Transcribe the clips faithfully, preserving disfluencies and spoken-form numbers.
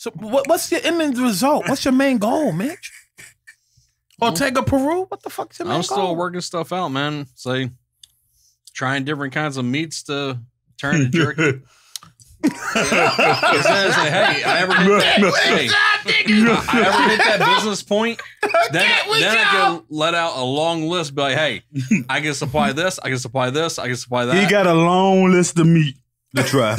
So what, what's your end result? What's your main goal, Mitch? Ortega Peru? What the fuck's your main I'm goal? I'm still working stuff out, man. It's like trying different kinds of meats to turn to jerky. Yeah. It's like, hey, I ever hit that, hey, I ever hit that business point, then, then I can let out a long list, be like, hey, I can supply this, I can supply this, I can supply that. He got a long list of meat to try.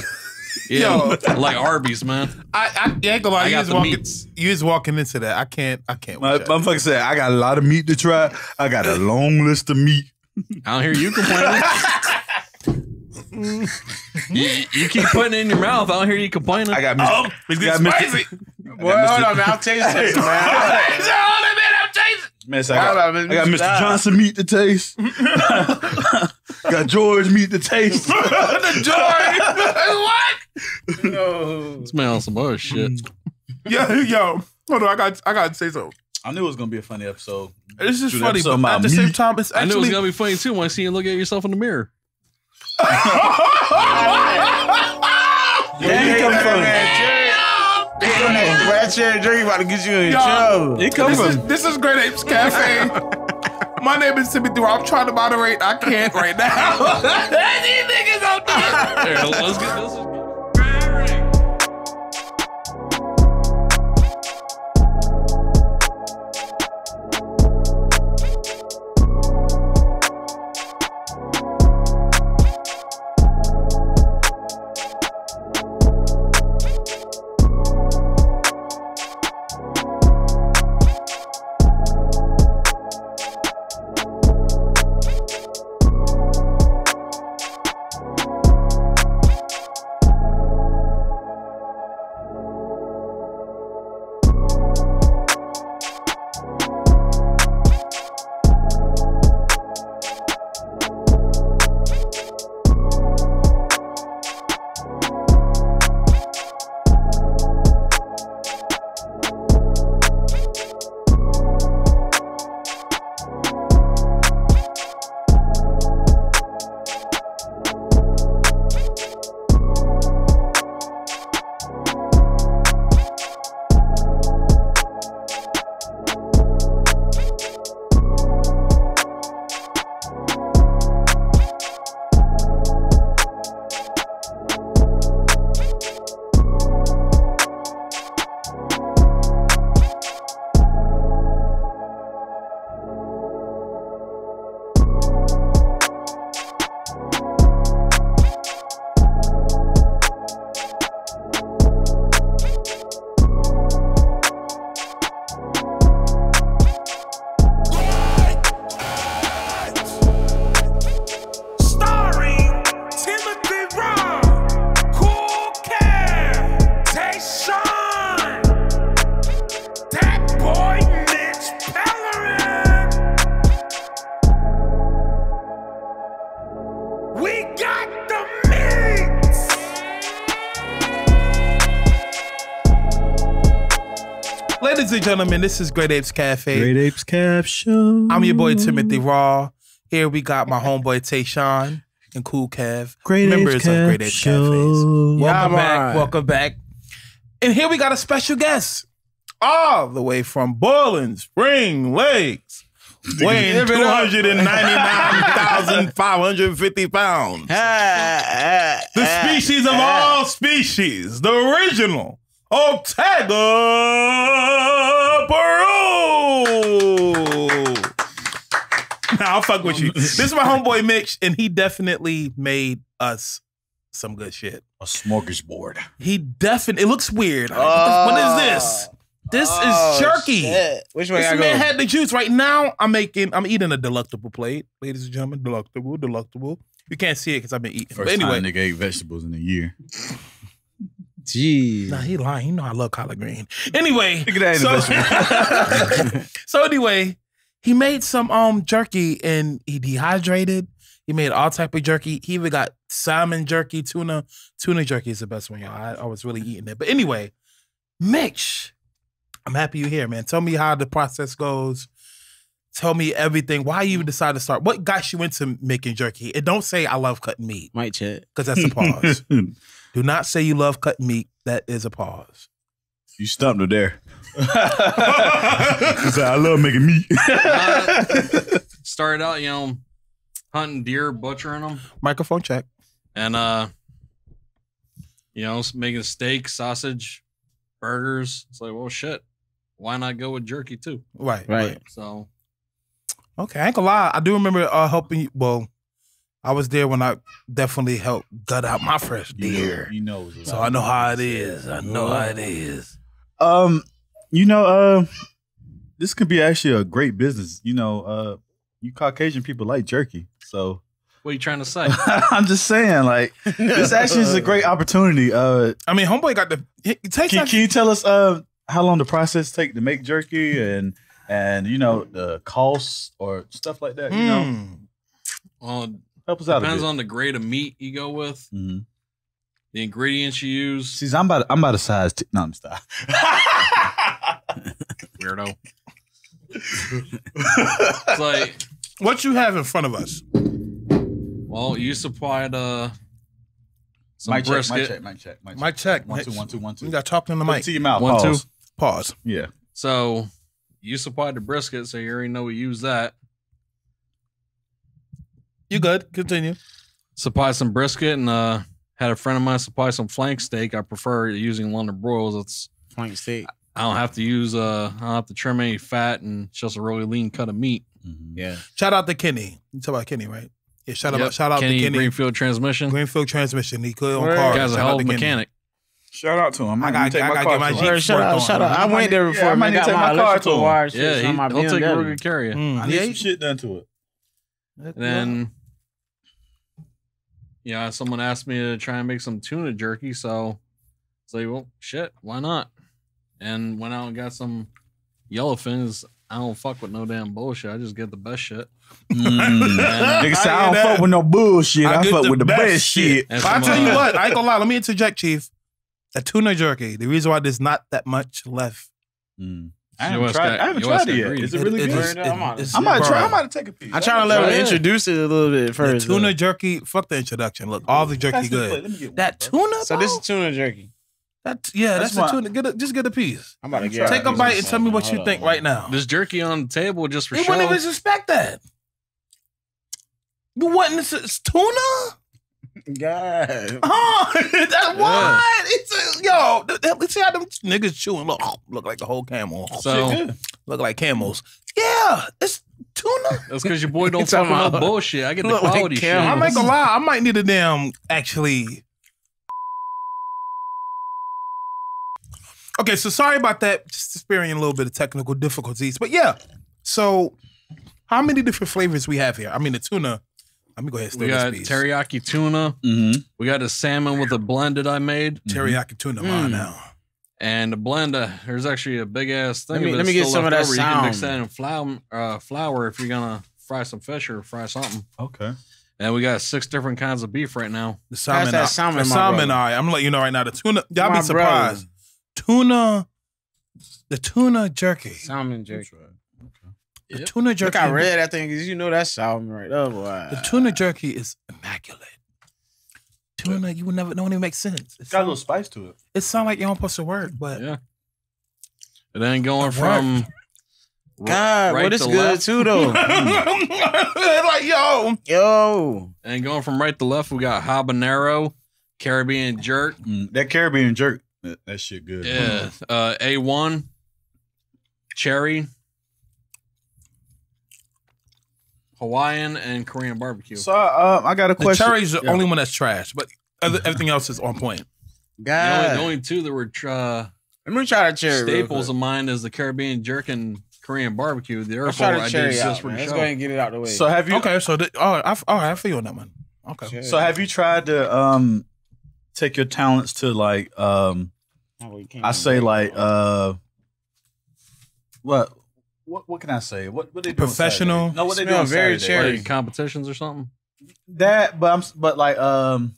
Yeah, yo, like Arby's, man. I, I, I, go I you got the walking, meats. You just walking into that. I can't, I can't. My, my fucking said, I got a lot of meat to try. I got a long list of meat. I don't hear you complaining. You, you keep putting it in your mouth. I don't hear you complaining. I got me. Oh, is this spicy? Well, hold on, man. I'm tasting this, man. Hold on, man. I'm tasting this. I got Mister Johnson meat to taste. Got George meat to taste. The George. What? No. Smells some other shit. Yo, yo. Hold on. I got. I got to say something. I knew it was going to be a funny episode. This is funny, but at the same time, it's actually. I knew it was going to be funny too when I see you look at yourself in the mirror. Yeah, he come from that chair and drink about to get you in trouble. This is, this is Great Apes Café. My name is Timothy Ra. I'm trying to moderate. I can't right now. These niggas out there. Here, let's get this one. Ladies and gentlemen, this is Great Apes Cafe. Great Apes Caf Show. I'm your boy Timothy Raw. Here we got my homeboy Tayshawn and Cool Cav. Great members Apes Caf of Great Apes Show. Cafes. Welcome yeah, back. Welcome back. And here we got a special guest, all the way from Boiling Spring Lakes, weighing two hundred and ninety-nine thousand five hundred fifty pounds. The species of all species, the original. Ortega Peru. Nah, I'll fuck with you. This is my homeboy Mitch, and he definitely made us some good shit. A smorgasbord. He definitely. It looks weird. Uh, what is this? This oh, is jerky. Shit. Which way this I man go? Had the juice. Right now, I'm making. I'm eating a delectable plate, ladies and gentlemen. Delectable, delectable. You can't see it because I've been eating. First but anyway, time nigga ate vegetables in a year. Jeez. Nah, he lying. You know I love collard green. Anyway, so, so anyway, he made some um jerky and he dehydrated. He made all type of jerky. He even got salmon jerky, tuna. Tuna jerky is the best one, y'all. I, I was really eating it. But anyway, Mitch, I'm happy you're here, man. Tell me how the process goes. Tell me everything. Why you decided to start? What got you into making jerky? And don't say I love cutting meat. Might check. Because that's a pause. Do not say you love cutting meat. That is a pause. You stumped her there. She's like, I love making meat. uh, started out, you know, hunting deer, butchering them. Microphone check. And, uh, you know, making steak, sausage, burgers. It's like, well, shit. Why not go with jerky too? Right, right. right. So, okay, I ain't gonna lie. I do remember uh, helping you. Well, I was there when I definitely helped gut out my fresh deer. You know, you know so I know how it is. I know how it is. Um, you know, uh, this could be actually a great business. You know, uh, you Caucasian people like jerky, so. What are you trying to say? I'm just saying, like, this actually is a great opportunity. Uh, I mean, homeboy got the. It takes. Can, like, can you tell us uh how long the process take to make jerky and and you know the costs or stuff like that? You mm. know, well, help us out. Depends a bit. On the grade of meat you go with, mm-hmm. the ingredients you use. See, I'm about I'm about a size. T no, I'm stop. Weirdo. It's like what you have in front of us. Well, you supplied uh, some mic brisket. Check, mic check, mic check, mic check. One, two, one, two, one, two. You got talking on the mic. To your mouth. One, Pause. two. Pause. Yeah. So you supplied the brisket, so you already know we use that. You good. Continue. Supply some brisket and uh, had a friend of mine supply some flank steak. I prefer using London broils. It's flank steak. I don't have to use, uh, I don't have to trim any fat, and it's just a really lean cut of meat. Mm-hmm. Yeah. Shout out to Kenny. You talk about Kenny, right? Yeah, shout yep. out, shout out Kenny to Kenny Greenfield Transmission. Greenfield Transmission. He could on cars. Guy's a hell of a mechanic. Shout out to him. I got to get my Jeep. Shout out, shout out. I went there before. Yeah, I might need to take my car to him. Yeah, he, he'll take real good care of you. Mm, I need yeah, some shit done to it. And then, yeah, someone asked me to try and make some tuna jerky, so I was like, well, shit, why not? And went out and got some yellowfins. I don't fuck with no damn bullshit. I just get the best shit. Mm, Nigga said, I, I don't that. fuck with no bullshit. I, I fuck the with the best, best shit. shit. I'll tell you what. I ain't gonna lie. Let me interject, Chief. That tuna jerky, the reason why there's not that much left. Mm. I haven't tried, got, I haven't tried it yet. Green. Is it really it, it, good? It, it, I'm, it, I'm gonna try. I'm gonna take a piece. I'm trying to let her introduce it a little bit first. The tuna though. jerky. Fuck the introduction. Look, all the jerky good. Let me get that tuna. So this is tuna jerky. That, yeah, that's, that's the tuna. Get a, just get a piece. I'm about to get Take a bite and tell me what you think right now. This jerky on the table just for show. You wouldn't even suspect that. You wouldn't. It's, it's tuna? God. Oh, that, what? Yeah. It's a, yo, let's see how them niggas chewing. Look, look like a whole camel. So, yeah. Look like camels. Yeah, it's tuna. That's because your boy don't talk about bullshit. I get the quality shit. I'm not gonna lie. I might need a damn, actually... Okay, so sorry about that. Just experiencing a little bit of technical difficulties. But yeah, so how many different flavors we have here? I mean, the tuna. Let me go ahead and start this piece. We got teriyaki tuna. Mm-hmm. We got a salmon with a blend that I made. Teriyaki tuna, mm. on now. And the blend, uh, there's actually a big-ass thing. Let me, let me get some of that sound. You can mix that in flour, uh, flour if you're going to fry some fish or fry something. Okay. And we got six different kinds of beef right now. The salmon, that salmon, the salmon eye. I'm letting you know right now, the tuna, y'all be surprised. Brother. Tuna, the tuna jerky. Salmon jerky. Right. Okay. The yep. tuna jerky. Look, I read that thing because you know that's salmon right up. Wow. The tuna jerky is immaculate. Tuna, yeah. you would never, don't even make sense. It's got sound, a little spice to it. It sounds like you don't supposed to work, but. Yeah. It ain't going from. God, right, well, it's to good left. Too, though. Like, yo. Yo. And going from right to left, we got habanero, Caribbean jerk. Mm, that Caribbean jerk. That, that shit good. Yeah. Uh, A one. Cherry. Hawaiian and Korean barbecue. So uh, I got a question. The cherry's the yeah. only one that's trash, but other, everything else is on point. God. The only, the only two that were uh, Let me try the cherry staples of mine is the Caribbean jerk and Korean barbecue. The airport I did just for the show. Let's go ahead and get it out of the way. So have you Okay, so the, all right, I all right, I feel you on that one. Okay. Cherry. So have you tried to um take your talents to like, um, oh, I say like, uh, what, what, what can I say? What, what they professional? Doing no, what they doing? Very charity competitions or something. That, but I'm, but like, um,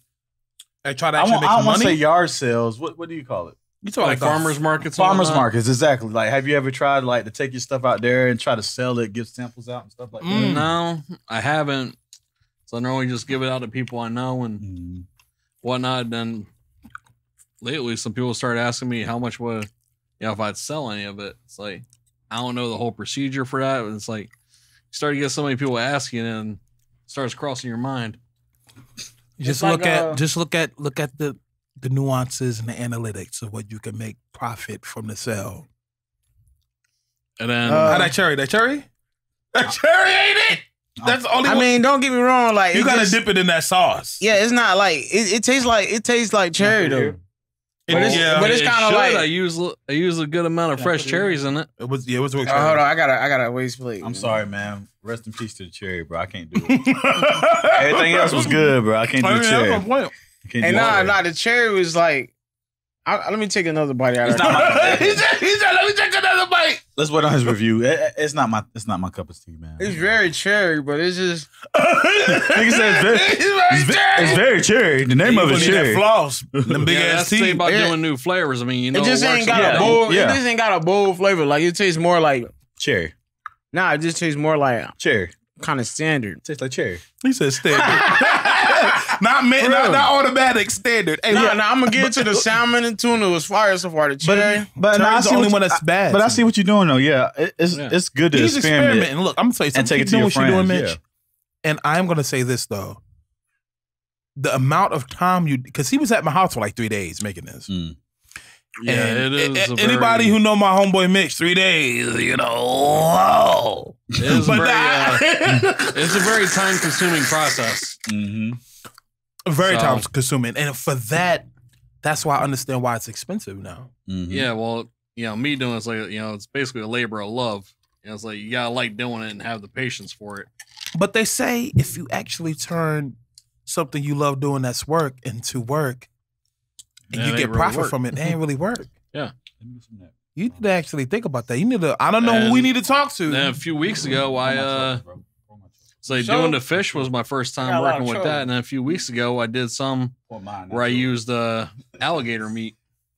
I try to. Actually I, want, make I don't want to say yard sales. What, what do you call it? You talk like, like farmers markets. Farmers markets, exactly. Like, have you ever tried like to take your stuff out there and try to sell it, give samples out and stuff like mm. that? No, I haven't. So I normally just give it out to people I know and. Mm. Whatnot. Then lately, some people started asking me how much would you know, if I'd sell any of it. It's like, I don't know the whole procedure for that. It's like, you start to get so many people asking and it starts crossing your mind. Just like look at, a, just look at, look at the, the nuances and the analytics of what you can make profit from the sale. And then uh, that cherry, that cherry, that cherry ain't it. That's the only. I one. mean, don't get me wrong. Like you gotta just, dip it in that sauce. Yeah, it's not like it, it tastes like it tastes like cherry though. It, but it's, yeah, but it's it kind of like I use I use a good amount of fresh cherries in it. It was yeah, it was. Uh, hold on, I gotta I gotta waste plate. I'm man. sorry, man. Rest in peace to the cherry, bro. I can't do it. Everything else was good, bro. I can't do I mean, cherry. And nah, nah, the cherry was like, I, let me take another bite out of it. He said, he said, let me take another bite. Let's wait on his review. It, it's not my, it's not my cup of tea, man. It's very cherry, but it's just. Nigga said it's, it's, it's very cherry. The name yeah, of it's cherry. Floss, the big yeah, ass tea. About it, doing new flavors. I mean, you know, it just it ain't got yeah. a bold. Yeah. It just ain't got a bold flavor. Like it tastes more like cherry. Nah, it just tastes more like cherry. Kind of standard. It tastes like cherry. He said standard. Not, man, not not automatic standard. Hey, nah, yeah. nah, I'm gonna give it to the salmon and tuna. It was fire so far. The cherry, but, but nah, I see the only you, one that's bad. I, but I see what you're doing though. Yeah, it, it's yeah. it's good to He's experiment. experimenting. Look, I'm gonna say something. You know what friends. you're doing, Mitch. Yeah. And I'm gonna say this though: the amount of time you, because he was at my house for like three days making this. Mm. Yeah, and it is. A, anybody very, who know my homeboy Mitch, three days, you know. Whoa. It is very, uh, it's a very time-consuming process. Mm-hmm. Very so, time consuming. And for that, that's why I understand why it's expensive now. Mm-hmm. Yeah, well, you know, me doing it's like, you know, it's basically a labor of love. You know, it's like you gotta like doing it and have the patience for it. But they say if you actually turn something you love doing that's work into work and yeah, you get profit really from it, it ain't really work. Yeah. You need to actually think about that. You need to, I don't know and, who we need to talk to. A few weeks ago, I uh So show. doing the fish was my first time yeah, working with that. And then a few weeks ago, I did some well, mine, where I true. used uh, alligator meat.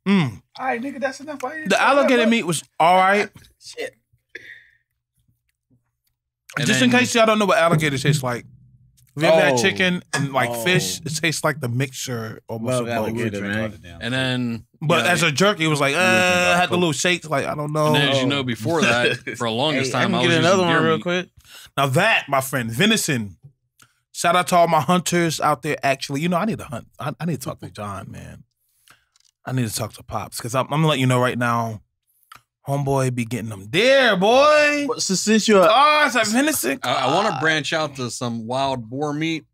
Mm. All right, nigga, that's enough. I the alligator that, meat was all right. Shit. And Just then, in case y'all don't know what alligator tastes like. If you oh, have that chicken and like oh. fish, it tastes like the mixture. Almost Love alligator, man. And then... But yeah, as a jerk, it was like, uh, I had the little shakes. Like, I don't know. And then, as you know, before that, for the longest hey, time, I, I was get another one real meat. quick. Now that, my friend, venison. Shout out to all my hunters out there. Actually, you know, I need to hunt. I, I need to talk to John, man. I need to talk to Pops because I'm, I'm gonna let you know right now, homeboy be getting them deer, boy. Well, so since you're, oh, it's a venison. I, I want to branch out to some wild boar meat.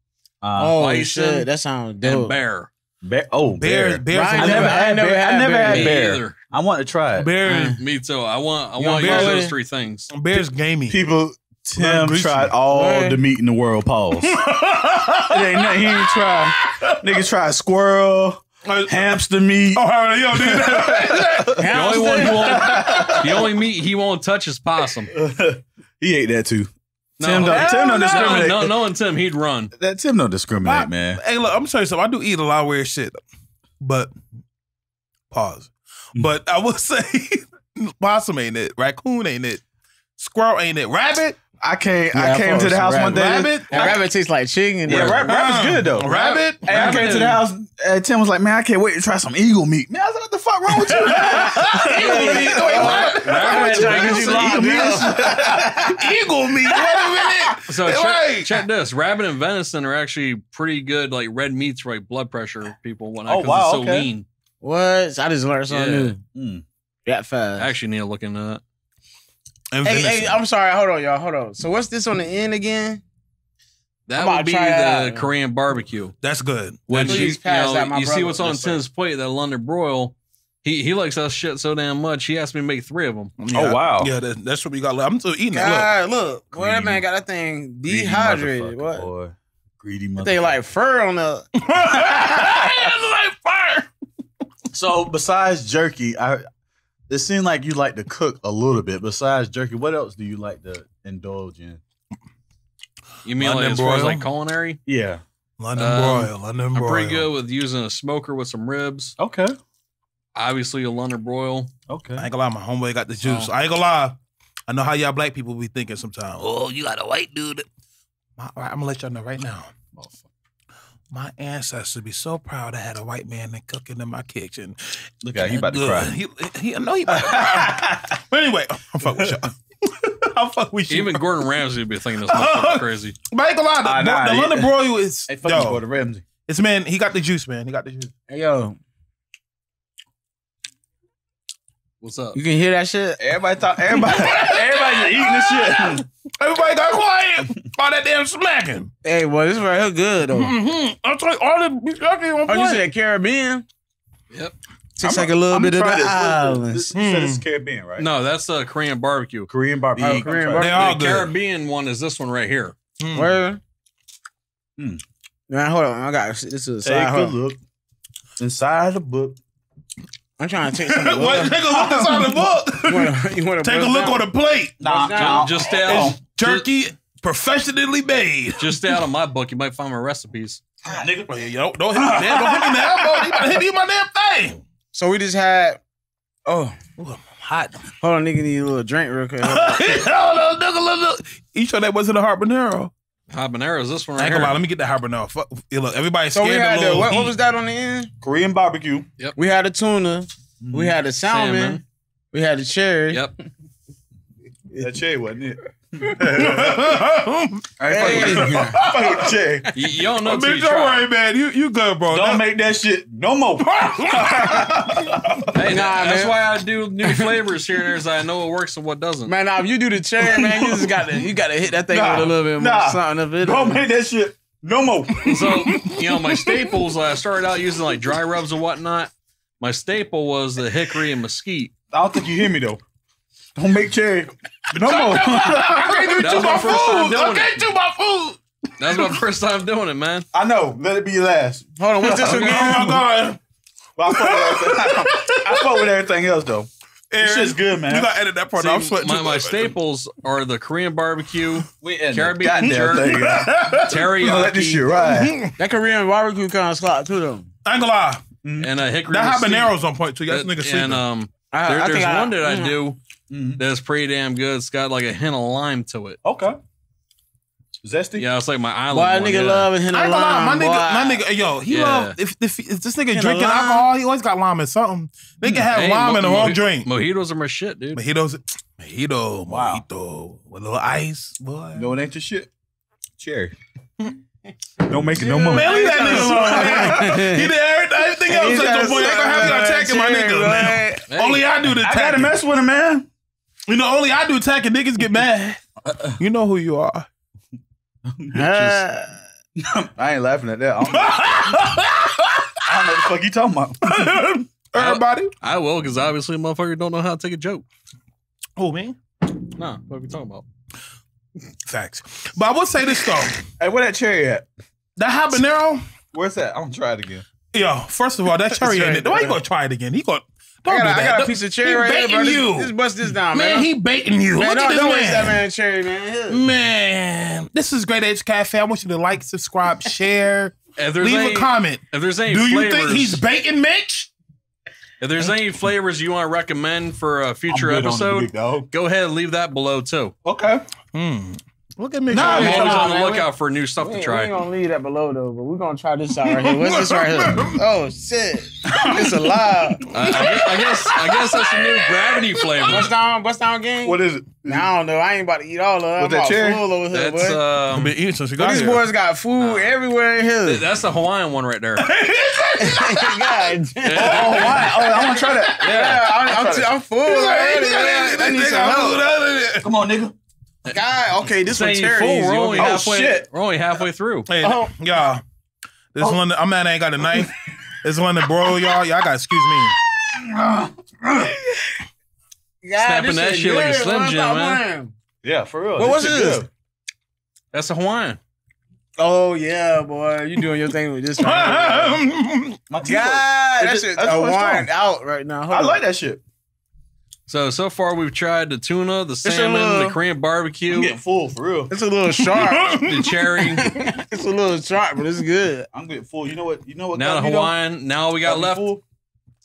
Uh, oh, bison, shit, that sounds dope. And bear. Bear, oh, bears! Bears! I never, I never had, I never bear. had bear. Either. I want to try it. Bear, me too. I want, I you want to use those three things. Bears, gamey. People, Tim tried all bear. the meat in the world. Pause. It ain't nothing he didn't try. Niggas tried squirrel, hamster meat. Oh, yo, nigga. The only one he won't, the only meat he won't touch is possum. He ate that too. No, Tim don't, Tim don't no, discriminate. No, no, no, and Tim, he'd run. That Tim don't discriminate, I, man. Hey, look, I'm going to tell you something. I do eat a lot of weird shit, but pause. But I will say, possum ain't it. Raccoon ain't it. Squirrel ain't it. Rabbit? I came, yeah, I came I to the house rabbit. one day. Rabbit? And rabbit tastes like chicken. Yeah, rabbit. rabbit's good, though. Rabbit? And rabbit. I came to the house, and Tim was like, man, I can't wait to try some eagle meat. Man, I was like, what the fuck wrong with you? Eagle meat? Wait, what? Rabbit, eagle meat? Eagle meat? Wait a minute. So right. check, check this. Rabbit and venison are actually pretty good, like, red meats for like blood pressure people. Whatnot, oh, wow, it's so okay. lean. What? I just learned something yeah. new. Mm. That fast. I actually need to look into that. Hey, hey, I'm sorry. Hold on, y'all. Hold on. So what's this on the end again? That would be the Korean barbecue. That's good. Which, you know, you see what's on Tim's plate, that London broil. He he likes that shit so damn much, he asked me to make three of them. Yeah, oh, wow. Yeah, that, that's what we got. I'm still eating it. God, look. Boy, that man got that thing dehydrated. What? Boy. Greedy motherfucker. They like fur on the... It's like fur! So besides jerky, I... It seemed like you like to cook a little bit. Besides jerky, what else do you like to indulge in? You mean London like as broil? far as like culinary? Yeah. London um, broil, London broil. I'm pretty good with using a smoker with some ribs. Okay. Obviously a London broil. Okay. I ain't gonna lie, my homeboy got the juice. Oh. I ain't gonna lie. I know how y'all black people be thinking sometimes. Oh, you got a white dude. I'm gonna let y'all know right now. My ancestors would be so proud I had a white man that cooking in my kitchen. Look at yeah, he about good. to cry. He, he, no, he about to cry. But anyway, I'm fucking with y'all. I'm fucking with you. Even Gordon Ramsay would be thinking this motherfucker crazy. But I ain't gonna lie, the, uh, nah, the yeah. London broil is... Hey, fuck yo, Gordon Ramsay. It's, man, he got the juice, man. He got the juice. Hey, yo. What's up? You can hear that shit? Everybody talk. Everybody, everybody just eating this shit. Everybody got quiet. All that damn smacking. Hey, boy, this right here good, though. Mm-hmm. I'll tell you, all the yucky on point. Oh, you said Caribbean? Yep. Tastes like a little I'm bit of the this. islands. You said it's Caribbean, right? No, that's a uh, Korean barbecue. Korean barbecue. The, oh, Korean barbecue. They all the good. Caribbean one is this one right here. Mm. Where? Mm. Man, hold on. I got this. Is Take a look inside the book. I'm trying to take some. What? Take a look inside the book. You wanna, you wanna take a look down? on the plate. Nah, nah. Just stay out. It's jerky, just, professionally made. Just stay out of my book. You might find my recipes. Ah, nigga, yo, don't hit me, man. Don't hit me in the elbow. You gotta hit me in my damn thing. So we just had. Oh, ooh, I'm hot. Hold on, nigga, need a little drink real quick. Hold on, nigga, look, look. You sure that wasn't a habanero? Habanero is this one right here. Let me get the habanero. Fuck, look, everybody's scared. So we had a little the, what, what was that on the end? Korean barbecue. Yep. We had a tuna. Mm. We had a salmon. salmon. We had a cherry. Yep. That cherry wasn't it? I ain't hey. fucking fuck cherry. You, you don't know. Bitch, don't worry, man. You you good, bro? Don't now, make that shit no more. Hey, nah, that's man. why I do new flavors here and there, so I know what works and what doesn't. Man, nah, if you do the cherry, man, you just got to you got to hit that thing nah, with a little bit more nah, something of it. Don't man. make that shit no more. So you know, my staples. I started out using like dry rubs and whatnot. My staple was the hickory and mesquite. I don't think you hear me though. Don't make cherry. No more. I can't do that to my, my food. I can't it. do my food. That's my first time doing it, man. I know. Let it be your last. Hold on. What's this again? Oh, my God. Well, I fuck with, with everything else, though. This shit's good, man. You got to edit that part. See, I'm sweating. My, my staples are the Korean barbecue, Caribbean jerky, teriyaki. That shit right. That Korean barbecue kind of slot, too, though. I ain't gonna lie. Mm-hmm. And a hickory. That habanero's on point, too. Y'all niggas sleeping. And um, I, there, I there's I, one that I do. Mm-hmm. That's pretty damn good. It's got like a hint of lime to it. Okay. Zesty? Yeah, it's like my island. Why one, nigga yeah. love a hint of lime? My nigga, my nigga, yo, he yeah. love, if, if, if this nigga hint drinking alcohol, he always got lime in something. Nigga have hey, lime in the wrong drink. Mojitos are my shit, dude. Mojitos, mojito, wow. mojito. With a little ice, boy. No, it ain't your shit. Cherry. Don't make it no more. Man, leave that nigga alone. He did everything else at the point. They gonna have you attacking my nigga, man. Only I do the attacking. I gotta mess with him, man. You know, only I do attacking. Niggas get mad. You know who you are. I ain't laughing at that. I don't know, I don't know what the fuck you talking about. Everybody? I, I will, because obviously motherfucker don't know how to take a joke. Oh, man? Nah, what are we talking about? Facts. But I will say this, though. Hey, where that cherry at? That habanero? Where's that? I'm gonna try it again. Yo, first of all, that cherry ain't it. Why you gonna try it again? He gonna... Don't I got, do that. I got a piece of cherry he right baiting here, bro. You. Just bust this down, man. Man, he baiting you. Man, Look don't, at this don't man. waste that man cherry, man. Ew. Man, this is Great Apes Cafe. I want you to like, subscribe, share, leave a comment. If there's any, do you flavors, think he's baiting Mitch? If there's any flavors you want to recommend for a future episode, go ahead and leave that below too. Okay. Hmm. Look at me. No, I'm always on the lookout for new stuff to try. We're gonna leave that below though, but we're gonna try this out right here. What's this right here? Oh shit! It's alive. Uh, I, I guess I guess that's a new gravity flavor. What's down? What's down game? What is it? Now, I don't know. I ain't about to eat all of it. I'm that cherry? full over here. That's, boy. Um, been eating since you got but these here. boys got food nah. everywhere in here. That's the Hawaiian one right there. God, yeah. Oh, Hawaiian. Oh, I want to try that. Yeah, yeah I'm, I'm, too, I'm full already. I need some help. Come on, nigga. God, okay, this one's terrible. We're only halfway. Oh, shit. We're only halfway through. Hey, oh. y'all, this oh. one. I'm mad I ain't got a knife. This one to broil, y'all. Y'all got excuse me. God, Snapping that shit good. like a Slim Jim, man. Yeah, for real. What was this? That's a Hawaiian. Oh yeah, boy, you doing your thing with this? Right now, My God, that shit's Hawaiian out right now. Hold I on. like that shit. So, so far we've tried the tuna, the salmon, little, the Korean barbecue. I'm getting full, for real. It's a little sharp. The cherry. It's a little sharp, but it's good. I'm getting full. You know what? You know what? Now the Hawaiian. Though? Now all we got, got left. Full?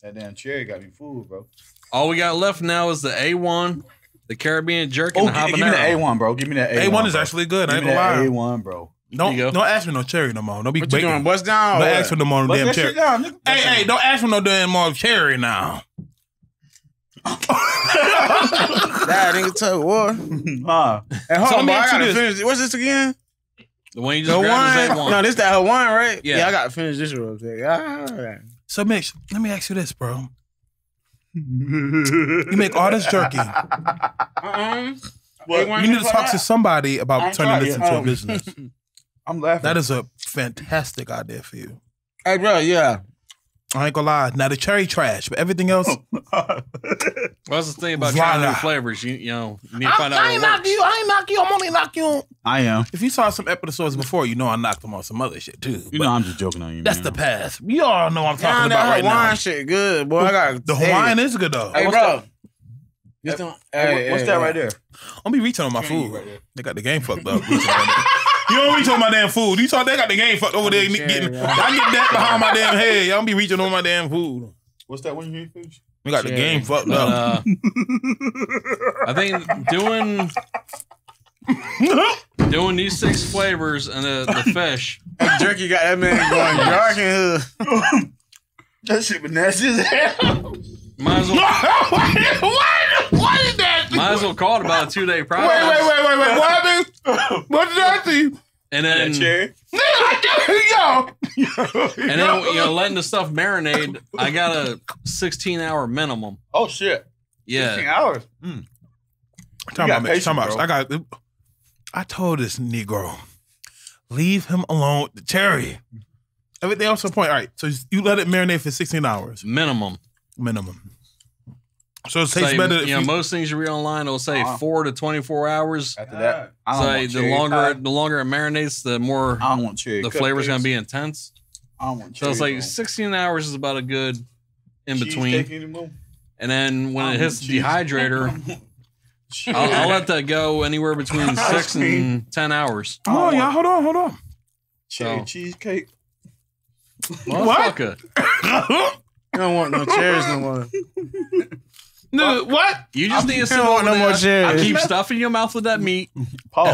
That damn cherry got me full, bro. All we got left now is the A one, the Caribbean jerky, oh, and the habanero. Give me the A one, bro. Give me that A one. A one is bro. actually good. Give I ain't gonna lie. A one, bro. Don't, don't ask for no cherry no more. Don't be what baking. You doing? What's down? Don't ask for no more damn cherry. Down. Hey, That's hey, down. Don't ask for no damn more cherry now. That nigga tug war. Uh, and hold so on, bro, I gotta finish. What's this again? The one you just grabbed was that one. No, this that her wine, right? Yeah. yeah, I gotta finish this real quick. All right. So, Mitch, let me ask you this, bro. You make all this jerky. Uh-uh. Well, you need to talk that? to somebody about turning this into um, a business. I'm laughing. That is a fantastic idea for you. Hey, bro, yeah. I ain't gonna lie. Now the cherry trash, but everything else. Well, that's the thing about trying new flavors. You, you know, you need to find I, out. I ain't knock you. I ain't knock you. I'm only knock you. I am. If you saw some episodes before, you know I knocked them on some other shit too. You know I'm just joking on you. That's man. the past. We all know I'm talking nah, about right Hawaiian now. That Hawaiian shit good, boy. I got the Hawaiian is good though. Hey, what's bro. That? Hey, hey, what's hey, that right hey. there? I'm be reaching on my food. Right there. They got the game fucked up. You don't reach on my damn food. You saw they got the game fucked over there. Getting, I get that behind my damn head. Y'all don't be reaching on my damn food. What's that one you fish? We got Cherry. the game fucked up. Uh, I think doing doing these six flavors and the, the fish. That jerky got that man going dark in here. That shit was nasty as hell. Might as well. What? What is that? Might as well call it about a two-day process. Wait, wait, wait, wait, wait. What happened? What did I see? And then, cherry. yo. And then, you know, letting the stuff marinate. I got a sixteen-hour minimum. Oh shit. Yeah. sixteen hours. Mm. Time out, man. Time out. I got. I told this Negro, leave him alone with the cherry. Everything else on point. All right. So you let it marinate for sixteen hours minimum. Minimum. So it tastes say, better. You know, you... most things you read online will say uh, four to twenty-four hours. After that, I don't say the longer pie. the longer it marinates, the more I don't want cherry the flavor is going to be intense. I don't want cherry. So it's like sixteen hours is about a good in between. And then when it hits the dehydrator, I'll, I'll let that go anywhere between six and ten hours. Oh, oh yeah, hold on, hold on. Cherry so. cheesecake. Well, what? Good. You don't want no cherries no more. No, what? You just I'm, need to sit on no more cherries. I keep stuffing your mouth with that meat. Paul.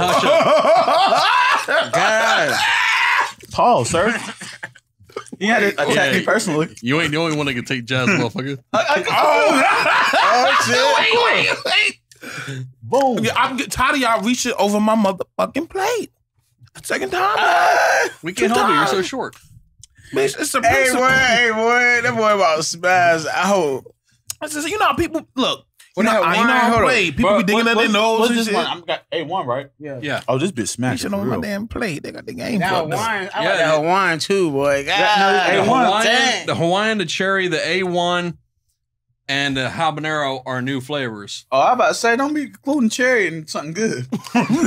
God. Paul, sir. You had to attack yeah, me personally. You ain't the only one that can take jazz, motherfucker. I, I, oh, oh shit. Wait, wait, wait. Boom. I'm getting tired of y'all reaching over my motherfucking plate. Second time. Uh, we can't hold you. You're so short. Bitch, it's a hey, boy, hey, boy. That boy about spaz out. I said, you know how people look. You know, I wine, know how play. People bro, be digging at their nose. What's this shit? One? I'm got A one, right? Yeah. yeah. Oh, this bitch smashing. Shit on real. my damn plate. They got the game. That Hawaiian. I yeah, like that Hawaiian too, boy. God. That, no, the, A one, Hawaiian, the Hawaiian, the cherry, the A one, and the habanero are new flavors. Oh, I about to say, don't be including cherry in something good. the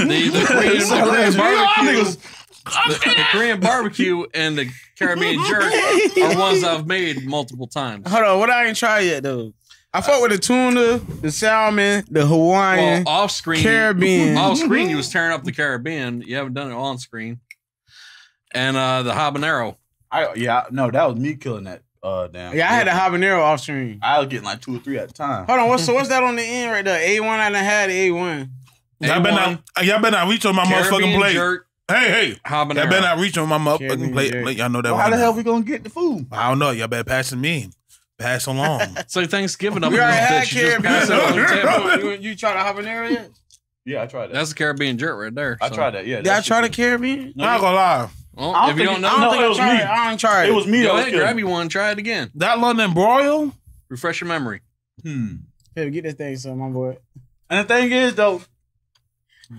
the Korean barbecue. The, the Korean barbecue and the Caribbean jerk are ones I've made multiple times. Hold on, what I ain't tried yet though. I uh, fought with the tuna, the salmon, the Hawaiian, well, off screen, Caribbean. Off screen, you was tearing up the Caribbean. You haven't done it on screen. And uh, the habanero. I yeah no, that was me killing that. Uh, damn. Yeah, I had a habanero off screen. I was getting like two or three at a time. Hold on, what's so what's that on the end right there? A one, I done had A one. Y'all better not, y'all better not reach on my Caribbean motherfucking plate. Jerk. Hey, hey, y'all better not reach on my motherfucking plate. Let y'all know that. Well, how the hell we gonna get the food? I don't know. Y'all better pass it me. Pass along. So Thanksgiving, I'm gonna have Caribbean. You, you try to habanero yet? Yeah, I tried that. That's a Caribbean jerk right there. I so. tried that. Yeah. Did I try the Caribbean? No, I'm not gonna lie. Well, I don't if you don't know, I don't think it was me. I don't try it. It was me. Go ahead, grab you one. Try it again. That London broil. Refresh your memory. Hmm. Hey, get that thing, son, my boy. And the thing is, though.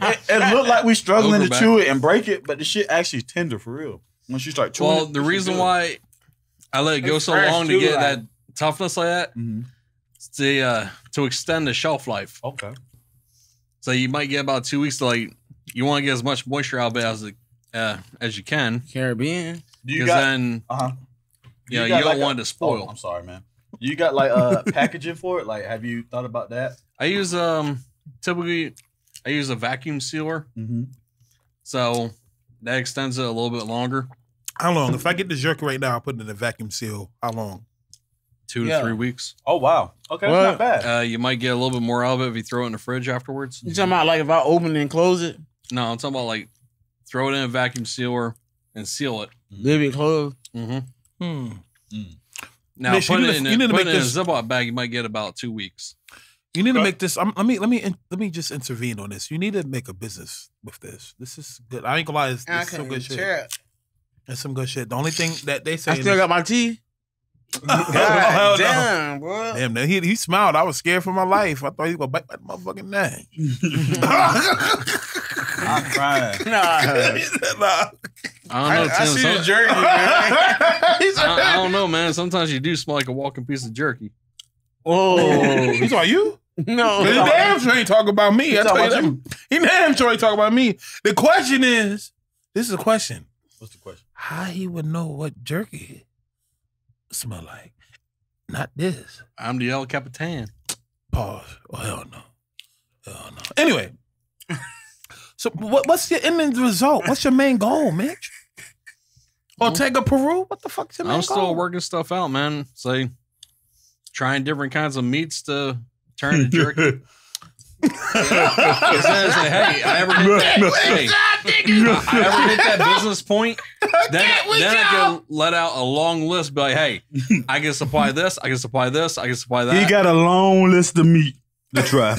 It, it looked like we struggling Overback. to chew it and break it, but the shit actually tender for real. Once you start chewing well, it. Well, the reason why I let it go it's so long to get like... that toughness like that mm-hmm. is to, uh, to extend the shelf life. Okay. So you might get about two weeks to like, you want to get as much moisture out of it as, uh, as you can. Caribbean. Because then uh-huh. you, you, know, you don't like want a, it to spoil. Oh, I'm sorry, man. You got like uh, packaging for it? Like, have you thought about that? I use um typically... I use a vacuum sealer, mm-hmm. so that extends it a little bit longer. How long? If I get the jerky right now, I put it in a vacuum seal. How long? Two yeah. to three weeks. Oh, wow. Okay, well, that's not bad. Uh, you might get a little bit more out of it if you throw it in the fridge afterwards. You talking about like if I open it and close it? No, I'm talking about like throw it in a vacuum sealer, and seal it. Living clothes. Mm-hmm. Hmm. Mm. Now, Mitch, put you it, in, to, you it, put it in a Ziploc bag. You might get about two weeks. You need to make this. I'm, let me let me in, let me just intervene on this. You need to make a business with this. This is good. I ain't gonna lie. It's, it's some good shit. Up. It's some good shit. The only thing that they say. I still got my tea. God, God, damn, no. Bro. Damn, he he smiled. I was scared for my life. I thought he was gonna bite my motherfucking neck. I cried. Nah, nah. I don't know. I, Tim, I see so, the jerky, man. I, I don't know, man. Sometimes you do smell like a walking piece of jerky. Oh, he's on you? No, he damn sure ain't talking about me. I tell you, you. He damn sure ain't talking about me. The question is, this is a question. What's the question? How he would know what jerky smell like? Not this. I'm the El Capitan. Pause. Oh hell no. Hell no. Anyway. So what, what's your end result? What's your main goal, Mitch? Ortega Peru? What the fuck's your main I'm goal? I'm still working stuff out, man. Say, like trying different kinds of meats to turn to jerky. Hey, I ever hit that, no, no. Hey, I ever hit that business point, then, then I can let out a long list, be like, hey, I can supply this, I can supply this, I can supply that. He got a long list of meat to try.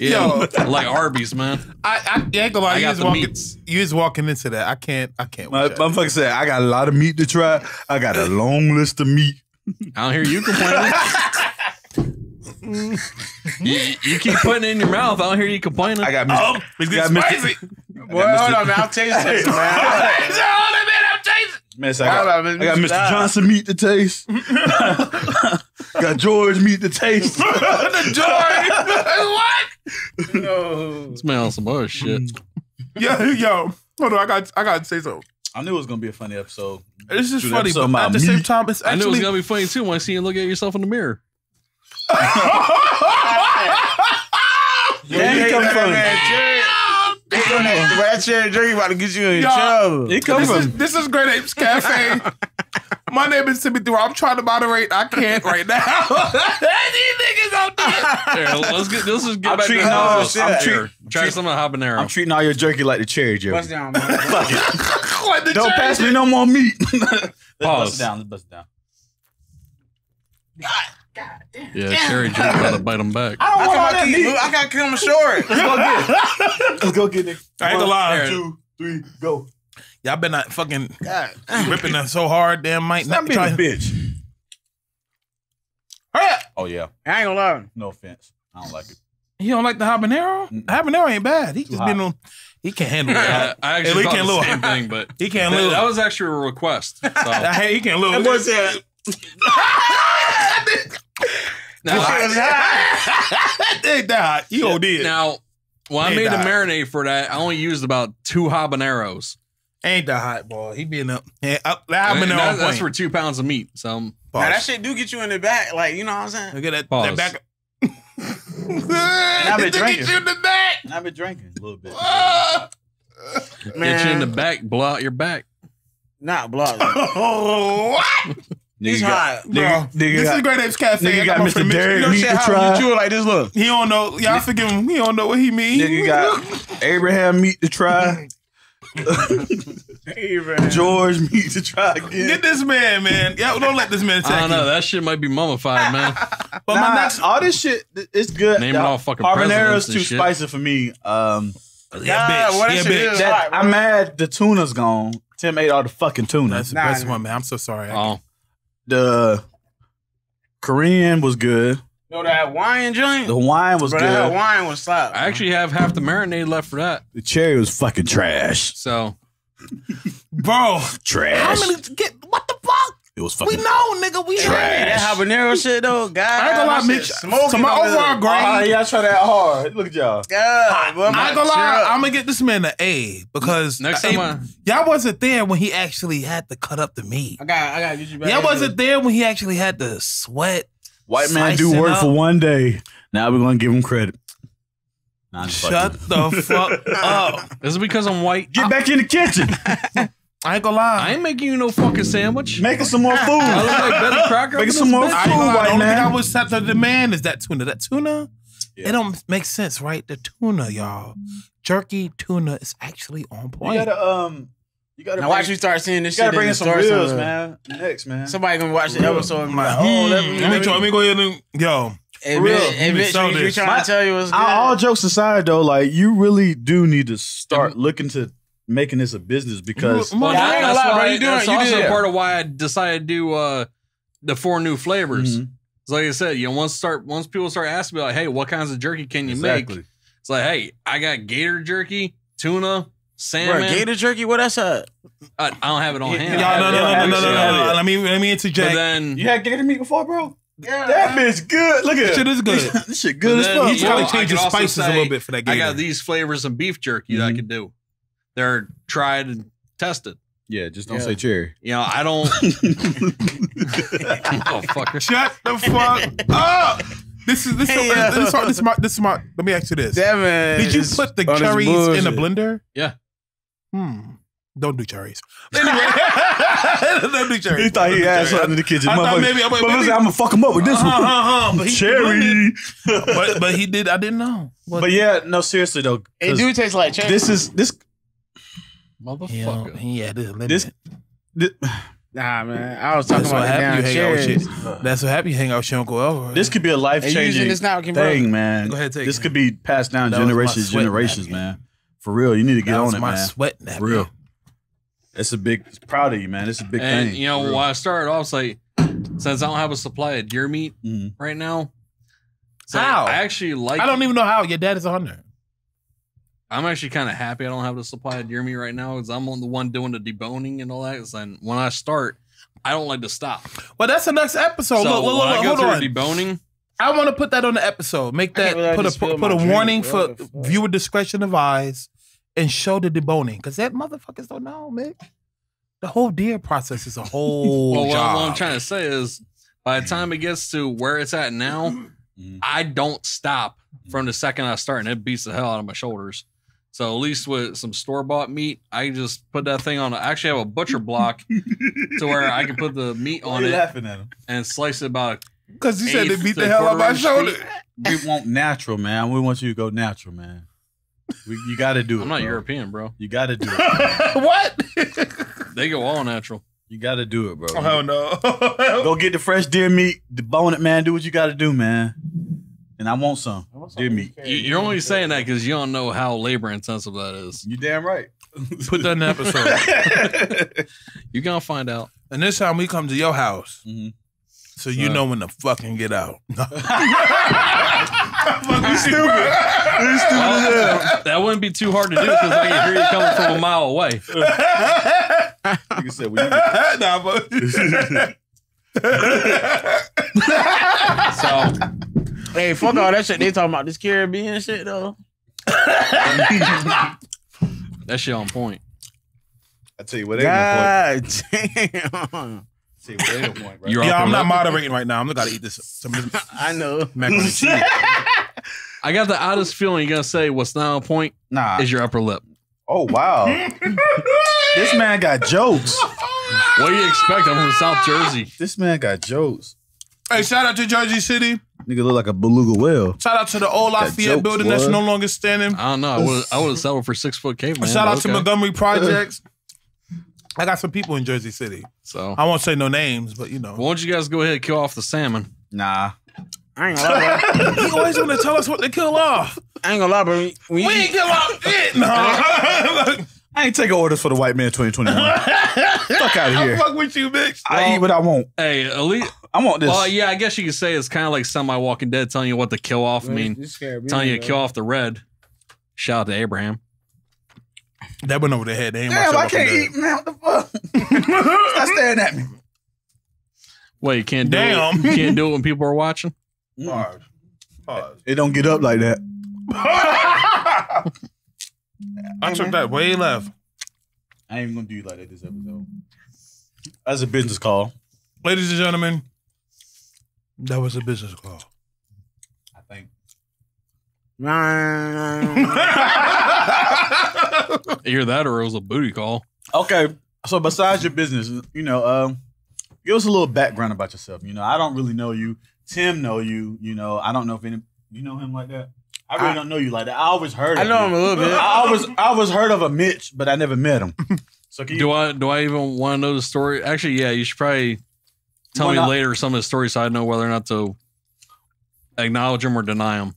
Yeah, yo, like Arby's, man. I, I ain't gonna lie. I you got just the walking, meats. You just walking into that. I can't. I can't. My motherfucker said I got a lot of meat to try. I got a long list of meat. I don't hear you complaining. you, you keep putting it in your mouth. I don't hear you complaining. I got Mister Oh, it's got spicy. Boy, hold on, man. I'll taste this, man. Hold on, man. I'm tasting. Miss, I got, I got Mister Johnson meat to taste. Got George meat to taste. The George, what? No. Smell some other shit. Yeah, yo, yo, hold on. I got, I got to say something. I knew it was gonna be a funny episode. This is funny, but at the same time, it's actually I knew it was gonna be funny too when I see you look at yourself in the mirror. Yeah, you come funny. Rat chair jerky about to get you in trouble. This is, this is Great Apes Cafe. My name is Timothy Ra. I'm trying to moderate. I can't right now. These niggas out there. There, let's get. Let's just get I'm back treating, to the I'm treating, Try treat, some of the habanero. I'm treating all your jerky like the cherry jerky. Bust down, man. Like the don't cherry. Pass me no more meat. Let's bust it down. Let's bust it down. God. God damn. Yeah, damn. Cherry Jim about to bite him back. I don't want to keep. I gotta kill him short. Let's go get it. Let's go get it. I ain't gonna lie. Two, three, go. Y'all been not fucking God. Ripping us so hard, damn might not be a bitch. Hurry up. Oh yeah. I ain't gonna lie. No offense. I don't like it. He don't like the habanero? The habanero ain't bad. He Too just hot. Been on. He can't handle it. I, I actually thought the same thing, but he can't live. That was actually a request. So. Hey, he can't live. What's that? Now, I, you did. Now, when I made the marinade for that, I only used about two habaneros. Ain't that hot, boy? He being up, yeah, up habanero. That's, that's for two pounds of meat. So now that shit do get you in the back, like you know what I'm saying. Look at that, that back. And I've been drinking. Get you in the back. And I've been drinking a little bit. Uh, get you in the back, blow out your back. Not blow. Oh, what? He's hot, bro. Nigga, nigga this got, is Great Apes Cafe. Nigga got Mister Derrick. You know shit how you like this look. He don't know. Y'all forgive him. He don't know what he mean. Nigga got Abraham meat to try. Abraham. George meat to try again. Get this man, man. Yeah, don't let this man take I don't know. You. That shit might be mummified, man. But nah, my next, all this shit, it's good. Name it all fucking habanero's too shit. Spicy for me. Um, yeah, yeah, bitch. What yeah, bitch. That, right, I'm mad the tuna's gone. Tim ate all the fucking tuna. That's the nah, best one, man. I'm so sorry. Oh. The Korean was good. No, the Hawaiian joint? The Hawaiian was Bro, good. The Hawaiian was slap. I actually have half the marinade left for that. The cherry was fucking trash. So. Bro. Trash. How many, get, what the fuck? It was fucking We know, nigga. We trash. Had that habanero shit, though. God. I ain't gonna lie, Mitch. To my overall grade. Oh, y'all try that hard. Look at y'all. God. Boy, I ain't gonna lie. I'm gonna get this man an A because next time y'all wasn't there when he actually had to cut up the meat. I got, I gotta get you back. Y'all wasn't there when he actually had to sweat. White man do work up. For one day. Now we're gonna give him credit. Nah, shut the fuck up. This is because I'm white. Get I'm back in the kitchen. I ain't gonna lie. I ain't making you no fucking sandwich. Making some more food. I look like Betty Crocker. Making some more food. I ain't gonna lie. The only thing I would set the demand is that tuna. That tuna. Yeah. It don't make sense, right? The tuna, y'all. Jerky tuna is actually on point. You gotta, um, you gotta now bring, watch you start seeing this you shit. You gotta bring in some reels, man. Next, man. Somebody gonna watch the episode and be like, oh, let me, let me, let me go ahead and, yo. Hey, real. Bitch, hey, bitch we, we trying My, to tell you what's good. All jokes aside, though, like, you really do need to start mm-hmm. looking to making this a business because... Well, yeah, I ain't allowed, why, you doing That's you also did. part of why I decided to do uh, the four new flavors. Mm-hmm. So like I said, you know, once start once people start asking me, like, hey, what kinds of jerky can you exactly. make? It's like, hey, I got gator jerky, tuna, salmon. Bro, gator jerky? What that's a... I, I don't have it on hand. No, no, no, no, no, no, no. Let me, let me interject. But then, you had gator meat before, bro? Yeah. That bitch good. Look at this shit is good. This shit good as fuck. He's trying to change the spices say, a little bit for that gator. I got these flavors of beef jerky mm-hmm. that I can do. They're tried and tested. Yeah, just don't yeah. say cherry. You know, I don't. Oh, fucker. Shut the fuck up. This is this, hey, uh, this, is, this, is my, this is my. Let me ask you this. Damn it. Did you put the cherries in the blender? Yeah. Hmm. Don't do cherries. Anyway, don't do cherries. He thought he had something in the kitchen. I thought maybe, I'm, like, but listen, I'm gonna fuck him up with this one. Uh-huh, but cherry. but but he did. I didn't know. But, but yeah, no, seriously though, it do taste like cherry. This is this. Motherfucker. Yeah, this, this nah, man. I was talking That's about down shit. That's what happy hang out with your Uncle Elroy. This could be a life changing thing, bro. man. Go ahead, take this it. could be passed down that generations, generations, napkin. man. For real, you need to get that on was it, my man. Sweat napkin. For real, it's a big. It's proud of you, man. It's a big and, thing. You know, why I started off like, since I don't have a supply of deer meat mm. right now, so how I actually like. I don't even know how. Your dad is a hunter. I'm actually kind of happy I don't have the supply of deer meat right now because I'm on the one doing the deboning and all that. And when I start, I don't like to stop. Well, that's the next episode. So look, look, look, I go hold on. Deboning. I want to put that on the episode. Make that put a put a drink. warning for viewer discretion advised, and show the deboning because that motherfuckers don't know, man. The whole deer process is a whole. well, job. What I'm trying to say is, by the time it gets to where it's at now, mm-hmm. I don't stop from the second I start, and it beats the hell out of my shoulders. So at least with some store-bought meat, I just put that thing on. I actually have a butcher block to where I can put the meat on it laughing at him? and slice it about Because you said they beat the hell out of my shoulder. We want natural, man. We want you to go natural, man. We, you got to do it, I'm not bro. European, bro. You got to do it. What? They go all natural. You got to do it, bro. Oh, hell no. Go get the fresh deer meat. Debone it, man. Do what you got to do, man. And I want some. I want some deer meat. You, you're only saying that because you don't know how labor intensive that is. You damn right. Put that in the episode. You're going to find out. And this time we come to your house. Mm-hmm. So you uh, know when to fucking get out. You stupid. You stupid well, as hell. That wouldn't be too hard to do because I can hear you coming from a mile away. Like I said, well, you nah, but. So... Hey, fuck all that shit. They talking about this Caribbean shit, though. That shit on point. I tell you what, ain't on point. God damn. See what ain't on point, bro. Yo, I'm not moderating right now. I'm gonna eat this. Some of this I know. Macaroni and cheese. I got the oddest feeling you're gonna say what's not on point nah. is your upper lip. Oh, wow. This man got jokes. What do you expect? I'm from South Jersey. This man got jokes. Hey, shout out to Jersey City. Nigga look like a beluga whale. Shout out to the old Lafayette building was. that's no longer standing. I don't know. I would have settled for six foot cable. Shout out okay. to Montgomery Projects. I got some people in Jersey City. So I won't say no names, but you know. Why don't you guys go ahead and kill off the salmon? Nah. I ain't gonna lie, bro. You always want to tell us what to kill off. I ain't gonna lie, bro. We, we ain't kill off shit. No. I ain't taking orders for the white man twenty twenty-one. Fuck out of here. I fuck with you, bitch. Well, I eat what I want. Hey, at least... I want this. Well, yeah, I guess you could say it's kind of like somebody Walking Dead telling you what to kill off. I mean, me, telling you to bro. kill off the red. Shout out to Abraham. That went over the head. They Damn, I can't eat, man. What the fuck? Stop staring at me. Well, you can't do Damn. it. You can't do it when people are watching. Pause. Pause. It don't get up like that. I took that way left. I ain't even going to do you like that this episode. That's a business call. Ladies and gentlemen, that was a business call. I think. You hear that, or it was a booty call. Okay, so besides your business, you know, um, give us a little background about yourself. You know, I don't really know you. Tim know you. You know, I don't know if any You know him like that? I really I, don't know you like that. I always heard. I of know him. him a little bit. I always, I always heard of a Mitch, but I never met him. So can you, do I? Do I even want to know the story? Actually, yeah, you should probably tell me not? later some of the story so I know whether or not to acknowledge him or deny him.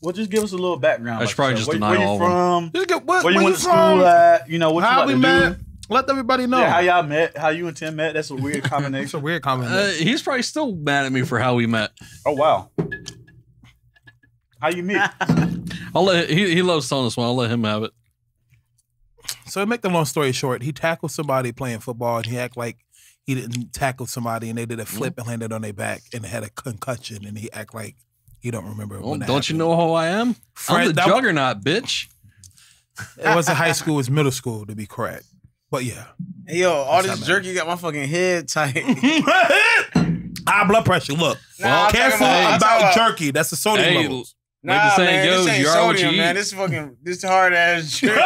Well, just give us a little background. I should probably just deny all of them. Where you from? Where you went to school at? You know what you like to do? How we met? Let everybody know. Yeah, how y'all met, how you and Tim met. That's a weird combination. That's a weird combination. Uh, he's probably still mad at me for how we met. Oh, wow. How you meet? I'll let, he, he loves telling us one. I'll let him have it. So to make the long story short, he tackled somebody playing football, and he acted like he didn't tackle somebody, and they did a flip mm-hmm. and landed on their back and had a concussion, and he acted like he don't remember well, when that Don't happened. You know who I am? Fred, I'm the juggernaut, bitch. It wasn't high school. It was middle school, to be correct. But yeah. Hey, yo, all this jerky you got my fucking head tight. High blood pressure. Look, well, careful about, about jerky. That's the sodium hey, levels. Nah, like the saying man, goes, this ain't you sodium, are what you man. Eat. This fucking, this hard-ass jerky.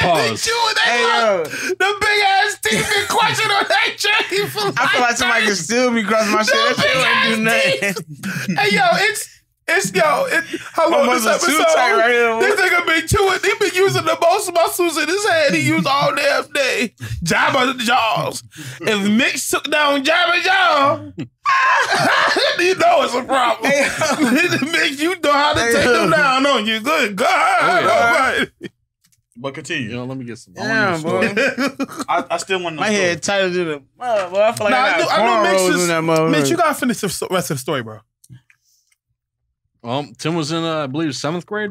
Pause. Hey, yo. The big-ass teeth been questioned on that jerky for life. I feel like somebody can steal me crossing my shit. That shit ain't do nothing. Hey, yo, it's... It's yo, it, how long this episode? Right this nigga been chewing. He been using the most muscles in his head. He used all damn day. Jabba Jaws. If Mick took down Jabba Jaw, you know it's a problem. Hey, Mick, you know how to hey, take them down on you. Good God. Oh, yeah. But continue. You know, let me get some. Damn, boy. I, I still want to know. My head tighter to the. Well, I feel like nah, I got I know, I know Mick, you got to finish the rest of the story, bro. Well, Tim was in, uh, I believe, seventh grade.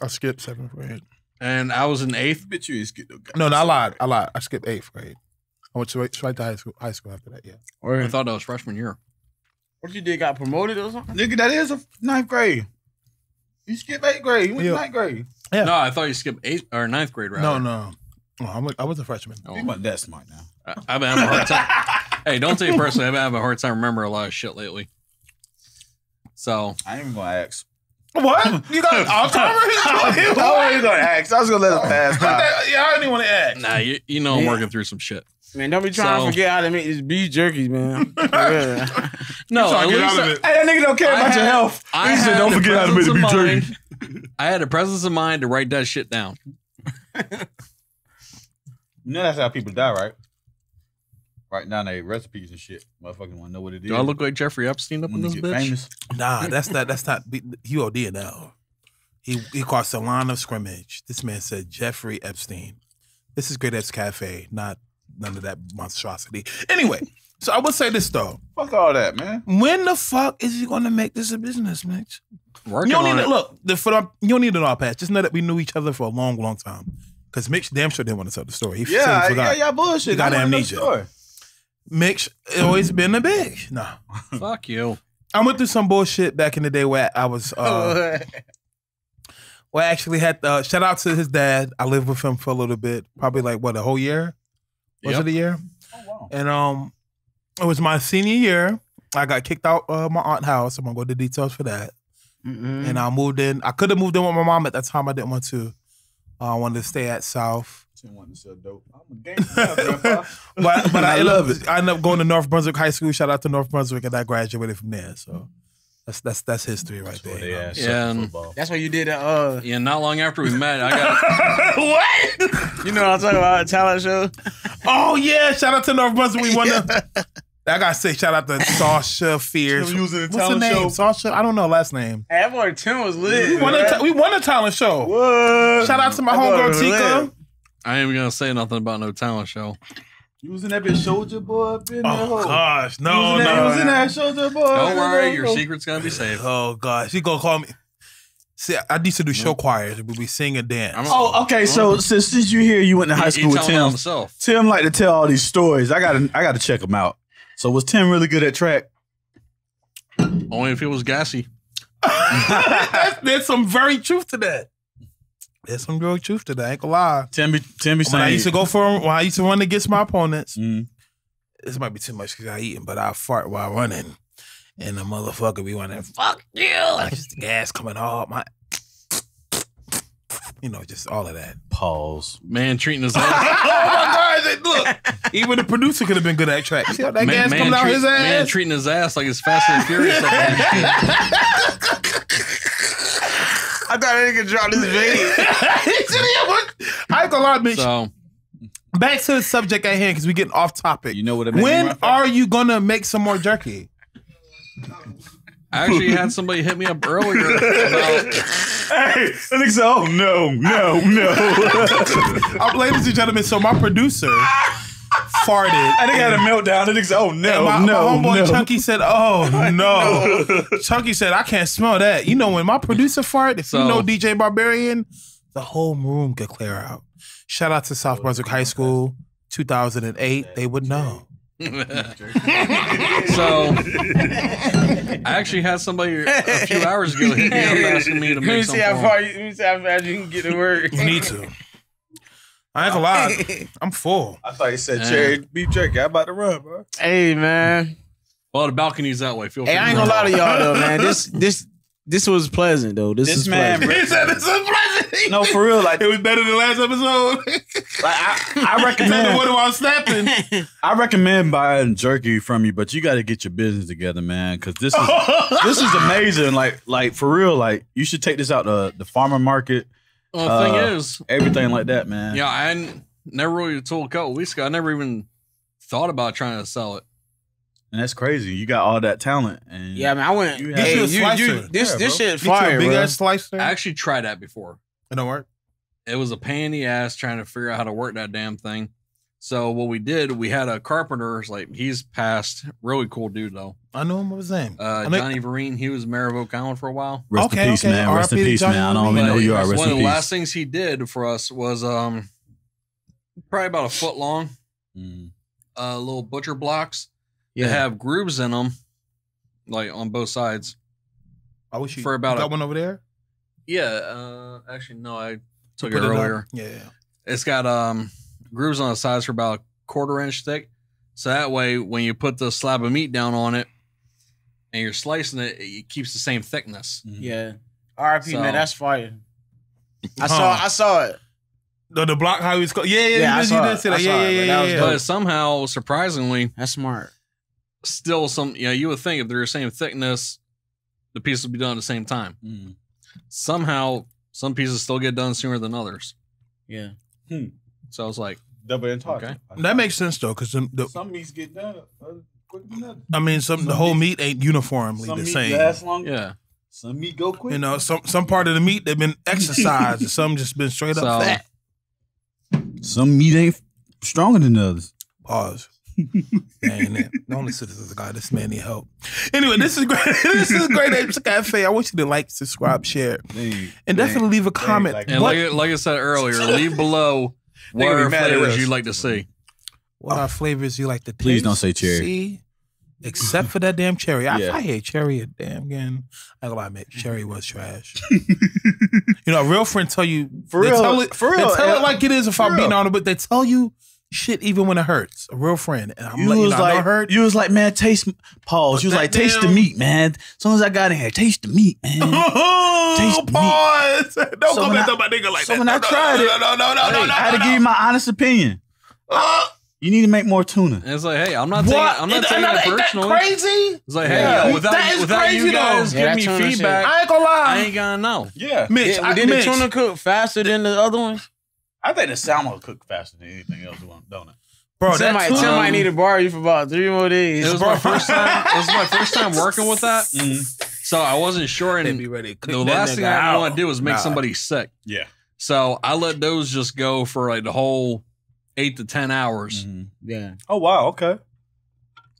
I skipped seventh grade. And I was in eighth. Bitch, you skipped. No, no, I lied. I lied. I skipped eighth grade. I went straight to high school, high school after that, yeah. Or I thought that was freshman year. What you did, got promoted or something? Nigga, that is a ninth grade. You skipped eighth grade. You went yeah. to ninth grade. Yeah. No, I thought you skipped eighth or ninth grade, right? No, no. no I'm like, I was a freshman. Oh, you that smart now. I, I've been having a hard time. Hey, don't take it personally. I've been having a hard time remembering a lot of shit lately. So I ain't even gonna ask. What? You got Alzheimer's? I wasn't gonna ask. I was gonna let him pass by. Yeah, I didn't even want to ask. Nah, you, you know I'm yeah. working through some shit. Man, don't be trying so, to forget how to make these beef jerkies, man. Yeah. No, at least out of it. Hey, that nigga don't care I about had, your health. I said, don't forget how to make the beef jerky. I had a presence of mind to write that shit down. You know that's how people die, right? Right now, they recipes and shit. Motherfucking want to know what it is. Do I look like Jeffrey Epstein up in this bitch? Famous? Nah, that's not. That's not. He O D now. He he crossed the line of scrimmage. This man said Jeffrey Epstein. This is Great Apes Cafe, not none of that monstrosity. Anyway, so I would say this though. Fuck all that, man. When the fuck is he gonna make this a business, Mitch? Working you don't on need it. To, look, the, for the, you don't need an all pass. Just know that we knew each other for a long, long time. Because Mitch damn sure didn't want to tell the story. He yeah, yeah, y'all bullshit. He got amnesia. Mitch always been a bitch. No. Fuck you. I went through some bullshit back in the day where I was, uh, well, I actually had, to, uh, shout out to his dad. I lived with him for a little bit, probably like, what, a whole year? Was yep. it a year? Oh, wow. And um, it was my senior year. I got kicked out of uh, my aunt's house. I'm going to go into details for that. Mm-mm. And I moved in. I could have moved in with my mom at that time. I didn't want to. Uh, I wanted to stay at South. Wanted to sell dope. I'm a gangster, but but I, I love it. I ended up going to North Brunswick High School. Shout out to North Brunswick, and I graduated from there. So that's that's that's history right that's there. Yeah, yeah. That's what you did. At, uh, yeah, not long after we met, I got what? You know what I'm talking about? A talent show. Oh yeah! Shout out to North Brunswick. We won the. I gotta say, shout out to Sasha Fierce. What's the name? Sasha? I don't know last name. Hey, that boy Tim was lit. We won, right? a, we won a talent show. What? Shout out to my homegirl Tika. Lit. I ain't even gonna say nothing about no talent show. You was in that bitch soldier boy up in there. Oh gosh, no, no. You was in that soldier boy. Don't worry, your secret's gonna be safe. Oh gosh, she gonna call me. See, I used to do show choirs. We sing and dance. Oh, okay. So since since you here, you went to high school with Tim. Tim like to tell all these stories. I gotta I gotta check him out. So was Tim really good at track? Only if it was gassy. There's some very truth to that. There's some real truth to that. I ain't gonna lie. Timmy, Timmy saying. When I used to go for him, when I used to run against my opponents, mm. this might be too much because I eating, but I fart while running. And the motherfucker be running, fuck you. And I just the gas coming all my. you know, just all of that. Pause. Man treating his ass. Oh, my God. Look, even the producer could have been good at that track. You see how that man, gas man coming treat, out his ass? Man treating his ass like it's Fast and Furious. I thought I could drop this video. I ain't gonna lie, bitch. So, back to the subject at hand, because we getting off topic. You know what I mean? When are you going to make some more jerky? I actually had somebody hit me up earlier about... Hey, I think so. No, no, no. Ladies and gentlemen, so my producer farted. I think I had a meltdown. I think so. Oh, no, my, no, my homeboy no. Chunky said, oh, no. Chunky said, I can't smell that. You know, when my producer farted, if so, you know D J Barbarian, the whole room could clear out. Shout out to South Brunswick High School, two thousand eight. They would know. So, I actually had somebody a few hours ago hit me up asking me to make let me see how far you, let me see how fast you can get to work. You need to. I ain't gonna lie, I'm full. I thought you said cherry beef jerky. I'm about to run, bro. Hey, man. Well, the balcony's that way. Feel free. Hey, I ain't gonna lie to y'all though, man. This this this was pleasant though. This, this is man, pleasant. He said this was pleasant. No, for real, like it was better than last episode. Like I, I recommend what I was snapping. I recommend buying jerky from you, but you got to get your business together, man. Because this is this is amazing. Like, like for real, like you should take this out to the farmer market. Well, the uh, thing is, everything like that, man. Yeah, I never really told a couple weeks ago. I never even thought about trying to sell it. And that's crazy. You got all that talent. And yeah, I mean, I went. You hey, you, slicer. You, this yeah, this shit is fire, big ass slicer. I actually tried that before. It don't work. It was a pain in the ass trying to figure out how to work that damn thing. So what we did, we had a carpenter, like he's passed, really cool dude though. I know him. What was his name? Uh, Johnny Vereen. He was mayor of Oak Island for a while. Rest okay, in peace, okay. man. R. Rest R. in peace, Johnny man. I don't even know who you are. Rest one in of the peace. Last things he did for us was um, probably about a foot long, mm. uh, little butcher blocks yeah. that have grooves in them, like on both sides. I wish you for about got a, one over there. Yeah, uh, actually, no, I. Took it earlier. It yeah. It's got um grooves on the sides for about a quarter inch thick. So that way when you put the slab of meat down on it and you're slicing it, it keeps the same thickness. Mm-hmm. Yeah. R I P so, man, that's fire. I huh. saw I saw it. The the block how it's called. Yeah, yeah, yeah. You saw it. It. Like, yeah, yeah, yeah, yeah. But somehow, surprisingly, that's smart. Still some you know, you would think if they're the same thickness, the piece would be done at the same time. Mm. Somehow some pieces still get done sooner than others. Yeah. Hmm. So I was like, double entendre. Okay. That makes sense though, because some meats get done quicker than others. I mean, some, some the whole meat, meat ain't uniformly some the meat same. Lasts longer. Yeah. Some meat go quick. You know, some some part of the meat they've been exercised, and some just been straight up so, fat. Some meat ain't stronger than others. Pause. Dang it. The only citizens of God, this man need help. Anyway, this is great. This is Great Apes Cafe. I want you to like, subscribe, share, dang, and definitely dang, leave a comment. Dang, like, and like, like I said earlier, leave below what are flavors you'd like to see. What are flavors you like to taste? Please don't say cherry. See? Except for that damn cherry. I, yeah. I hate cherry a damn again. I gotta admit, cherry was trash. You know, a real friend tell you for real. Tell it, for real. They tell yeah. it like it is if for I'm real. Being on it, but they tell you shit, even when it hurts, a real friend. And I'm you letting was you know, like, I hurt. You was like, man, taste. Pause. You was like, taste damn. The meat, man. As soon as I got in here, taste the meat, man. Taste the pause. Meat. Don't so come at my nigga like so that. So when no, I no, tried no, it, no, no, no, no, hey, no, no, I had to no. give you my honest opinion. Uh, you need to make more tuna. And it's like, hey, I'm not taking. I'm not taking it personally. That crazy. It's like, hey, yeah. yo, without, that is without crazy you guys yeah, giving me feedback, I ain't gonna lie. I ain't gonna know. Yeah, Mitch. Did the tuna cook faster than the other ones? I think the salmon will cook faster than anything else, don't it? Bro, Tim might um, need to borrow you for about three more days. It was, my first, time, it was my first time working with that. Mm-hmm. So I wasn't sure. And be ready to the last thing I want to do is make nah. somebody sick. Yeah. So I let those just go for like the whole eight to ten hours. Mm-hmm. Yeah. Oh, wow. Okay.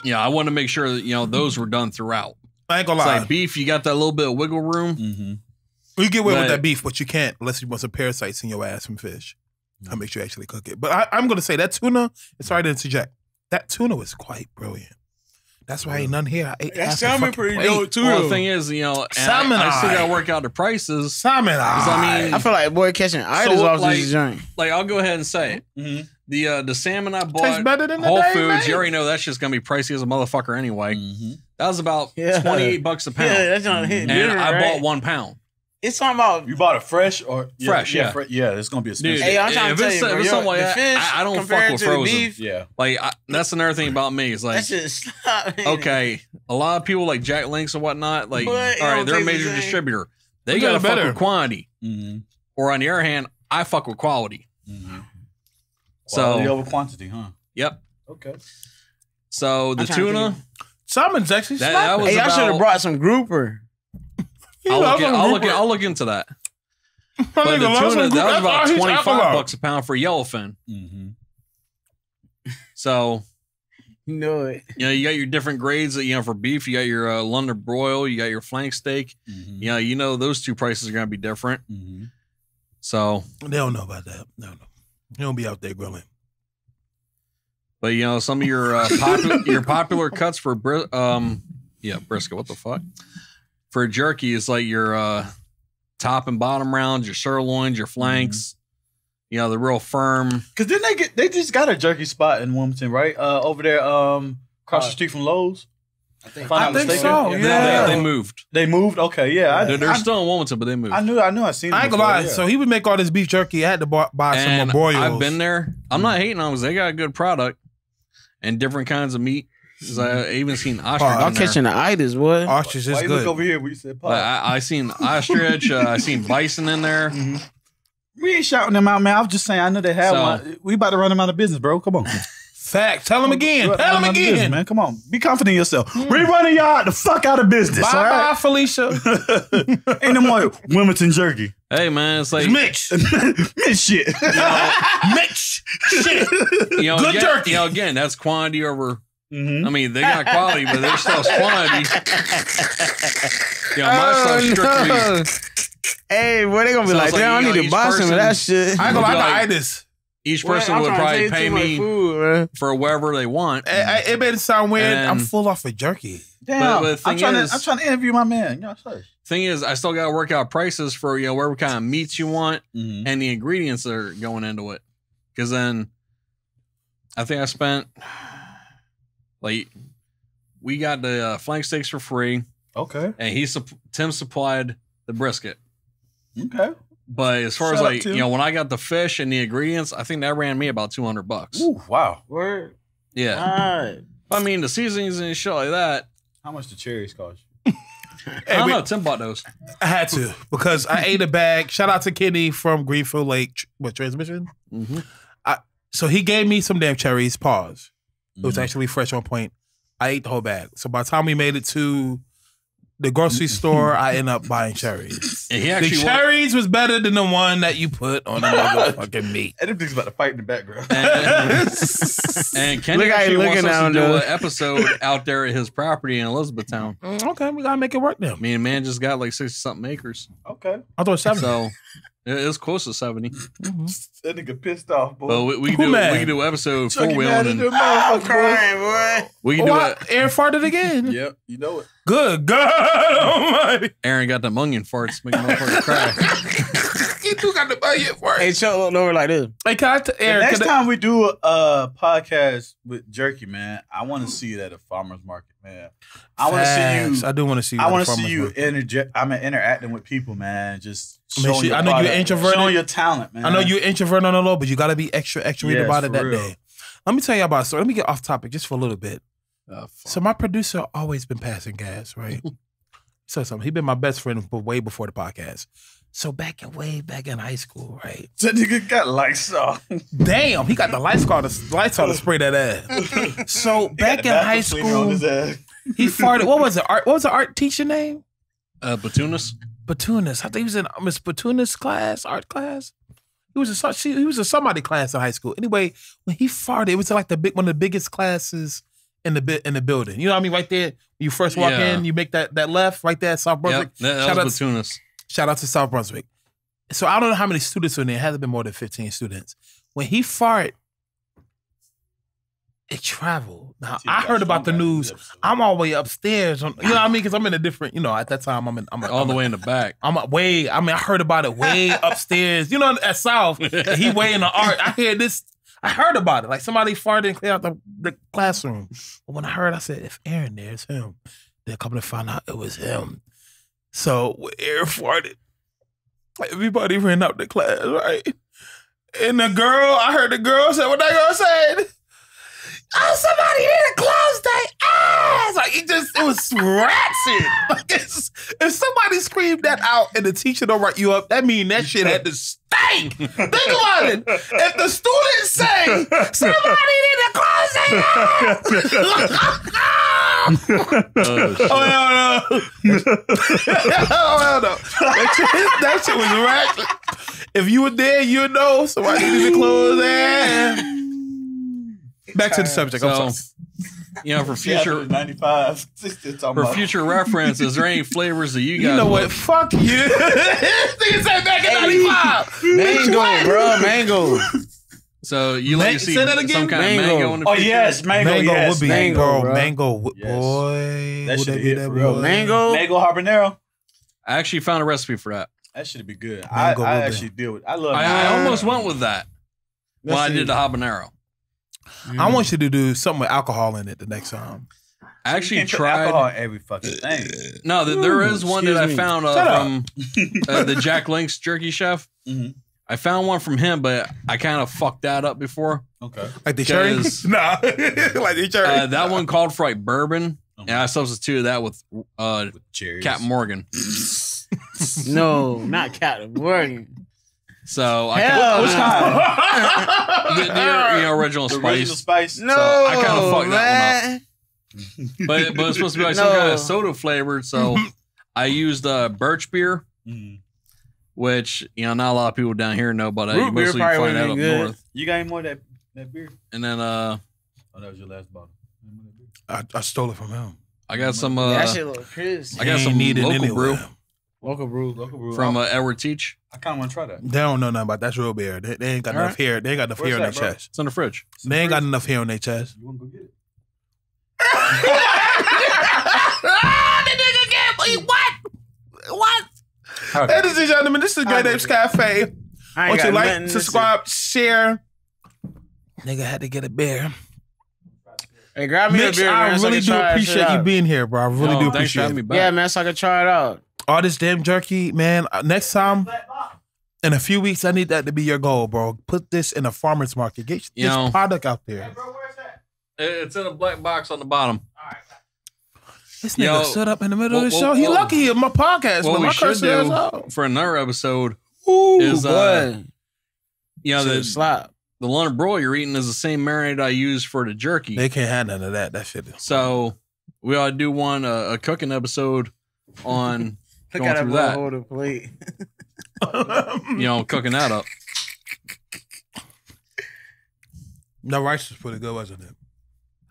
Yeah, I wanted to make sure that, you know, those were done throughout. I ain't gonna lie. It's like beef, you got that little bit of wiggle room. Mm-hmm. You get away but, with that beef, but you can't unless you want some parasites in your ass from fish. I'll make sure you actually cook it. But I, I'm going to say that tuna, sorry to interject, that tuna was quite brilliant. That's why ain't none here. I ate that salmon pretty dope too. Well, the thing is, you know, salmon I, I still got to work out the prices. Salmon I. I mean, I feel like boy catching idols so off like, this joint. Like I'll go ahead and say it. Mm-hmm. The uh, the salmon I bought better than Whole Foods. Man. You already know that shit's gonna be pricey as a motherfucker anyway. Mm-hmm. That was about yeah. twenty-eight bucks a pound. Yeah, that's not a hit. And yeah, I right. bought one pound. It's something about you bought it fresh or fresh, yeah, yeah. Fre yeah it's gonna be expensive. Hey, I'm trying if to tell you, bro, something like that, fish I, I don't fuck with frozen. Beef, yeah, like I, that's another thing about me. It's like stop, okay, a lot of people like Jack Link's and whatnot. Like, what? all right, they're a major the distributor. They gotta fuck better. with quantity. Mm-hmm. Or on the other hand, I fuck with quality. Mm-hmm. Quality so, over quantity, huh? Yep. Okay. So the tuna, Simon's actually. That, that was hey, about, I should have brought some grouper. I'll look, in, I'll, look in, I'll look into that. But the tuna, that was about twenty-five bucks a pound for yellowfin. Mm-hmm. So, you know it. You know, you got your different grades. You know, for beef, you got your uh, London broil, you got your flank steak. Mm-hmm. You know, you know those two prices are going to be different. Mm-hmm. So they don't know about that. They don't know. They don't be out there grilling. But you know, some of your uh, popu your popular cuts for bri um, yeah, brisket. What the fuck? For jerky, it's like your uh, top and bottom rounds, your sirloins, your flanks. Mm-hmm. You know, the real firm. Because then they get, they just got a jerky spot in Wilmington, right? Uh, over there, um, across uh, the street from Lowe's. I think, I think so. Yeah, yeah. They, they moved. They moved. Okay, yeah. I, they're they're I, still in Wilmington, but they moved. I knew. I knew. I seen. I ain't gonna lie. Yeah. So he would make all this beef jerky. I had to buy, buy some more broils. I've been there. I'm not hating on them. They got a good product and different kinds of meat. I even seen ostrich. Oh, I'm catching the itis, boy. Ostrich is Why good. Look over here. We said, like, I, I seen ostrich. uh, I seen bison in there. Mm-hmm. We ain't shouting them out, man. I was just saying. I know they have so, one. We about to run them out of business, bro. Come on. Fact. Tell them again. Tell, Tell them again, business, man. Come on. Be confident in yourself. Mm. We running y'all the fuck out of business. Bye, all right? Bye, Felicia. Ain't no more Wilmington jerky. Hey, man, it's like Mitch, Mitch shit, you know, Mitch shit. You know, good again, jerky. You know, again, that's quantity over. Mm-hmm. I mean, they got quality, but they're still quantity. Yeah, my oh, stuff no. strictly. Hey, what they gonna be so like? Like Damn, I need know, to buy some of that shit. I ain't gonna lie, this. Each person well, would probably pay me food, for whatever they want. I, I, it made it sound weird. And I'm full off of jerky. Damn, but, but I'm trying is, to. I'm trying to interview my man. You know, thing is, I still got to work out prices for you know whatever kind of meats you want mm-hmm. and the ingredients that are going into it. Because then, I think I spent. Like, we got the uh, flank steaks for free. Okay. And he, su Tim supplied the brisket. Okay. But as far Shout as like, you know, when I got the fish and the ingredients, I think that ran me about two hundred bucks. Ooh, wow. Word. Yeah. All right. I mean, the seasonings and shit like that. How much the cherries cost you? Hey, I don't we, know. Tim bought those. I had to because I ate a bag. Shout out to Kenny from Greenfield Lake, what, Transmission? Mm-hmm. I, so he gave me some damn cherries. Pause. It was actually fresh on point. I ate the whole bag. So by the time we made it to the grocery store, I ended up buying cherries. And he actually the cherries was better than the one that you put on another fucking meat. I didn't think it was about to fight in the background. And, and Kenny Look actually wants us to do though. an episode out there at his property in Elizabethtown. Okay, we got to make it work now. Me and man just got like sixty-something acres. Okay. I thought seventy. So... It was close to seventy. Mm-hmm. That nigga pissed off, boy. But we, we, can do, we can do episode four wheeling. I'm crying, boy. We can oh, do I it. Aaron farted again. Yep, you know it. Good God Almighty. Aaron got them onion farts making my fucking cry. He too got the onion farts. Hey, Chuck looked over like this. Hey, can I t Aaron, next can time I we do a uh, podcast with Jerky, man, I want to see you at a farmer's market, man. I want to see you. I do want to see you. I want to see you interject. I'm interacting with people, man. Just. I, mean, she, I know product. you're introverted. Show your talent, man. I know you're introverted on the low, but you got to be extra, extra yes, about it that real. day. Let me tell you about a story. Let me get off topic just for a little bit. Oh, so my producer always been passing gas, right? so something. He been my best friend way before the podcast. So back in way back in high school, right? That nigga got Lysol. Damn, he got the Lysol to, Lysol to spray that ass. So back in high school, he farted. What was it? Art, what was the art teacher name? Uh, Batunas. Batunas. I think he was in Miss Batunas' class, art class. He was a she, he was a somebody class in high school. Anyway, when he farted, it was like the big one of the biggest classes in the in the building. You know what I mean? Right there, when you first walk yeah. in, you make that that left right there, at South Brunswick. Yep, that, that shout was out Batunas. To, shout out to South Brunswick. So I don't know how many students were in there. It hasn't been more than fifteen students. When he farted, it traveled. Now I heard about the news. I'm all the way upstairs. On, you know what I mean? Because I'm in a different. You know, at that time I'm in. I'm, I'm all the way in the back. I'm way. I mean, I heard about it way upstairs. You know, at South, he way in the art. I heard this. I heard about it. Like somebody farted and cleared out the, the classroom. But when I heard, I said, "If Aaron there, it's him." Then a couple of found out it was him. So Aaron farted. Everybody ran out the class, right? And the girl, I heard the girl say, what that girl said? Oh, somebody didn't close their ass. Like, it just, it was ratchet. Like, it's, if somebody screamed that out and the teacher don't write you up, that mean that shit had to stink. Think about it. If the students say, somebody didn't close their ass. oh, oh hell no! oh hell no! That shit, that shit was ratchet. If you were there, you would know. Somebody needed to close that. Back to the subject. So, I'm sorry. You know, for future ninety-five, for future reference, is there any flavors that you guys? You know what? Like? Fuck you! Niggas said back in ninety-five. Mango, bro, mango. So you like Man, to see some kind mango. of mango in the future? Oh yes, mango, mango yes. would be mango, bro. Mango, boy. Yes. That should be that, bro. Mango, mango habanero. I actually found a recipe for that. That should be good. Mango I, I actually deal with. I love. I, I almost went with that Let's when see. I did the habanero. Mm. I want you to do something with alcohol in it the next time. I actually you can't tried put alcohol every fucking thing. No, the, there is one Excuse that me. I found uh, from uh, the Jack Link's jerky chef. Mm-hmm. I found one from him, but I kind of fucked that up before. Okay. Like the cherry? Nah. Like the cherry? Uh, that nah. one called for like bourbon, oh, and I substituted that with, uh, with Captain Morgan. No, not Captain Morgan. So I Hell nah. the, the, the original the spice. Original spice. No, so I kind of fucked man. that one up. But, but it's supposed to be like no. some kind of soda flavored, so I used uh, birch beer. Mm. Which, you know, not a lot of people down here know, but I Root mostly beer find out up good. north. You got any more of that, that beer? And then, uh... oh, that was your last bottle. I, I stole it from him. I got some, uh... That shit look crazy. I got some local anywhere. brew. Local brew. Local brew. From uh, Edward Teach. I kind of want to try that. They don't know nothing about that. That's real beer. They, they ain't got All enough right. hair. They ain't got enough Where's hair that, on their bro? chest. It's in the fridge. It's they ain't fridge. got enough hair on their chest. You want to go get it? Ah, the nigga can't eat what? What? Okay. Ladies and gentlemen, this is Great Apes Cafe. I want you to like, subscribe, share. Nigga had to get a beer. Hey, grab me Mitch, a beer, man. I really so I do appreciate you out. being here, bro. I really Yo, do appreciate it. Yeah, man, so I can try it out. All this damn jerky, man. Next time, in a few weeks, I need that to be your goal, bro. Put this in a farmer's market. Get you this know. product out there. Hey, bro, where's that? It's in a black box on the bottom. All right. This nigga Yo, stood up in the middle well, of the show. Well, he well, lucky in my podcast. What we my should do for another episode Ooh, is, uh, boy. you know, the, slap. the London broil you're eating is the same marinade I use for the jerky. They can't have none of that. That shit is. So we ought to do one, uh, a cooking episode on Look going through that. Hold a plate. You know, cooking that up. That rice was pretty good, wasn't it?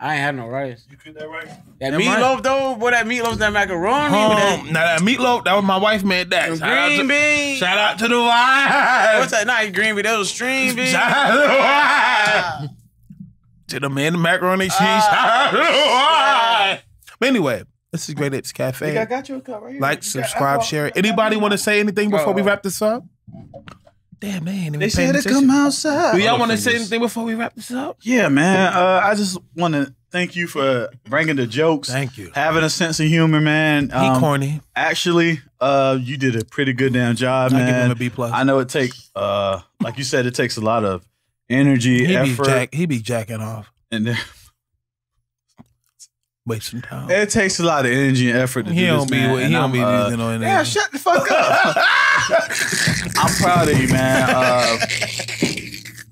I ain't had no rice. You cook that rice? That, that meatloaf, rice. though? Boy, that meatloaf, that macaroni. Um, that, now, that meatloaf, that was my wife made that. Green beans. Shout out to the wife. What's that? Not green beans. That was string beans. Shout out to the wife. To the man, the macaroni cheese. Uh, shout out to the wife. But anyway, this is Great Apes Cafe. I got you a cup right here. Like, subscribe, share. Anybody want to say anything before oh. we wrap this up? Damn, man. They said to come outside. Do y'all want to say anything before we wrap this up? Yeah, man. Uh, I just want to thank you for bringing the jokes. Thank you. Having a sense of humor, man. Um, he corny. Actually, uh, you did a pretty good damn job, I man. I give him a B plus. I know it takes, uh, like you said, it takes a lot of energy, he effort. Be jack, he be jacking off. And then... Wasting time. It takes a lot of energy and effort to he do don't this, be, man. He don't be uh, using on anything. Yeah, shut the fuck up. I'm proud of you, man. Uh,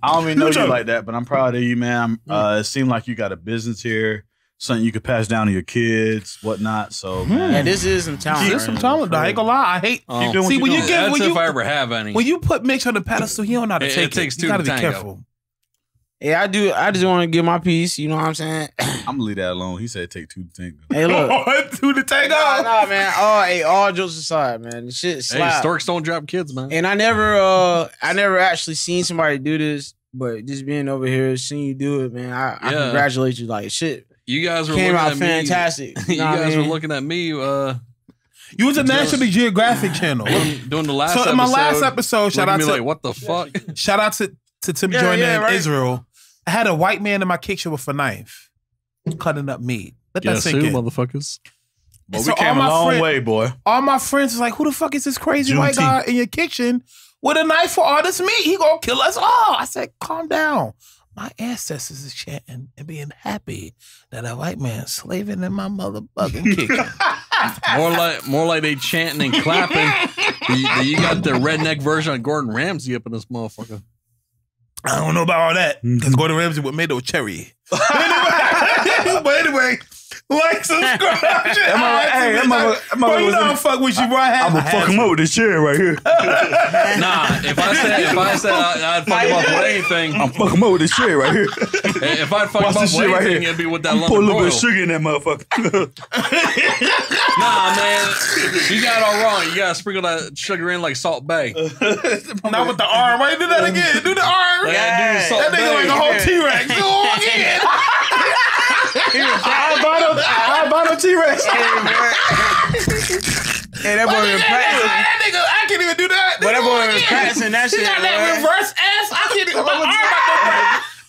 I don't even know you like that, but I'm proud of you, man. Uh, it seemed like you got a business here, something you could pass down to your kids, whatnot. So, man. Yeah, this is some talent. This is some talent, though. I ain't gonna lie. I hate. Um, see, when you get, when you, if I ever have any. When you put Mitch on the pedestal, he don't know how to it, take it. It takes two to tango. You gotta be careful. Yeah, I do. I just want to give my piece. You know what I'm saying? I'm going to leave that alone. He said take two to tango. Hey, look. Two to tango. Nah, nah, man. Oh, hey, all jokes aside, man. The shit slaps. Hey, storks don't drop kids, man. And I never, uh, I never actually seen somebody do this, but just being over here, seeing you do it, man, I, I yeah. congratulate you. Like, shit. You guys were Came looking out at fantastic. me. You nah, guys man. were looking at me, uh... You was a National Geographic channel. Doing the last so episode. So in my last episode, shout out to... like, what the fuck? Shout out to... To Tim yeah, Jordan yeah, in right. Israel, I had a white man in my kitchen with a knife cutting up meat. Let that yeah, sink in, motherfuckers. But so we came a long friend, way, boy. All my friends was like, who the fuck is this crazy June white T. guy in your kitchen with a knife for all this meat? He gonna kill us all. I said, calm down. My ancestors is chanting and being happy that a white man slaving in my motherfucking kitchen. More like more like they chanting and clapping. you, you got the redneck version of Gordon Ramsay up in this motherfucker. I don't know about all that, because Gordon Ramsay would make those cherry. Anyway, but anyway, like, subscribe. Hey, I'm gonna like, fuck with you, bro. I'm gonna fuck him up with this cherry right here. Nah, if I said if I said I, I'd fuck him up with anything, I'm fuck him up with this cherry right here. If I fuck him up with anything, right it'd be with that lump of oil. Put a little bit of sugar in that motherfucker. Nah, man, you got it all wrong. You gotta sprinkle that sugar in like Salt Bae. Not with the arm. Why you do that again? Do the arm. Like yeah, do that nigga like a whole T-Rex. Do it again. Albino T-Rex. Hey, that boy was practicing. That nigga, I can't even do that. But that boy was practicing that shit. He got that reverse ass. I can't even.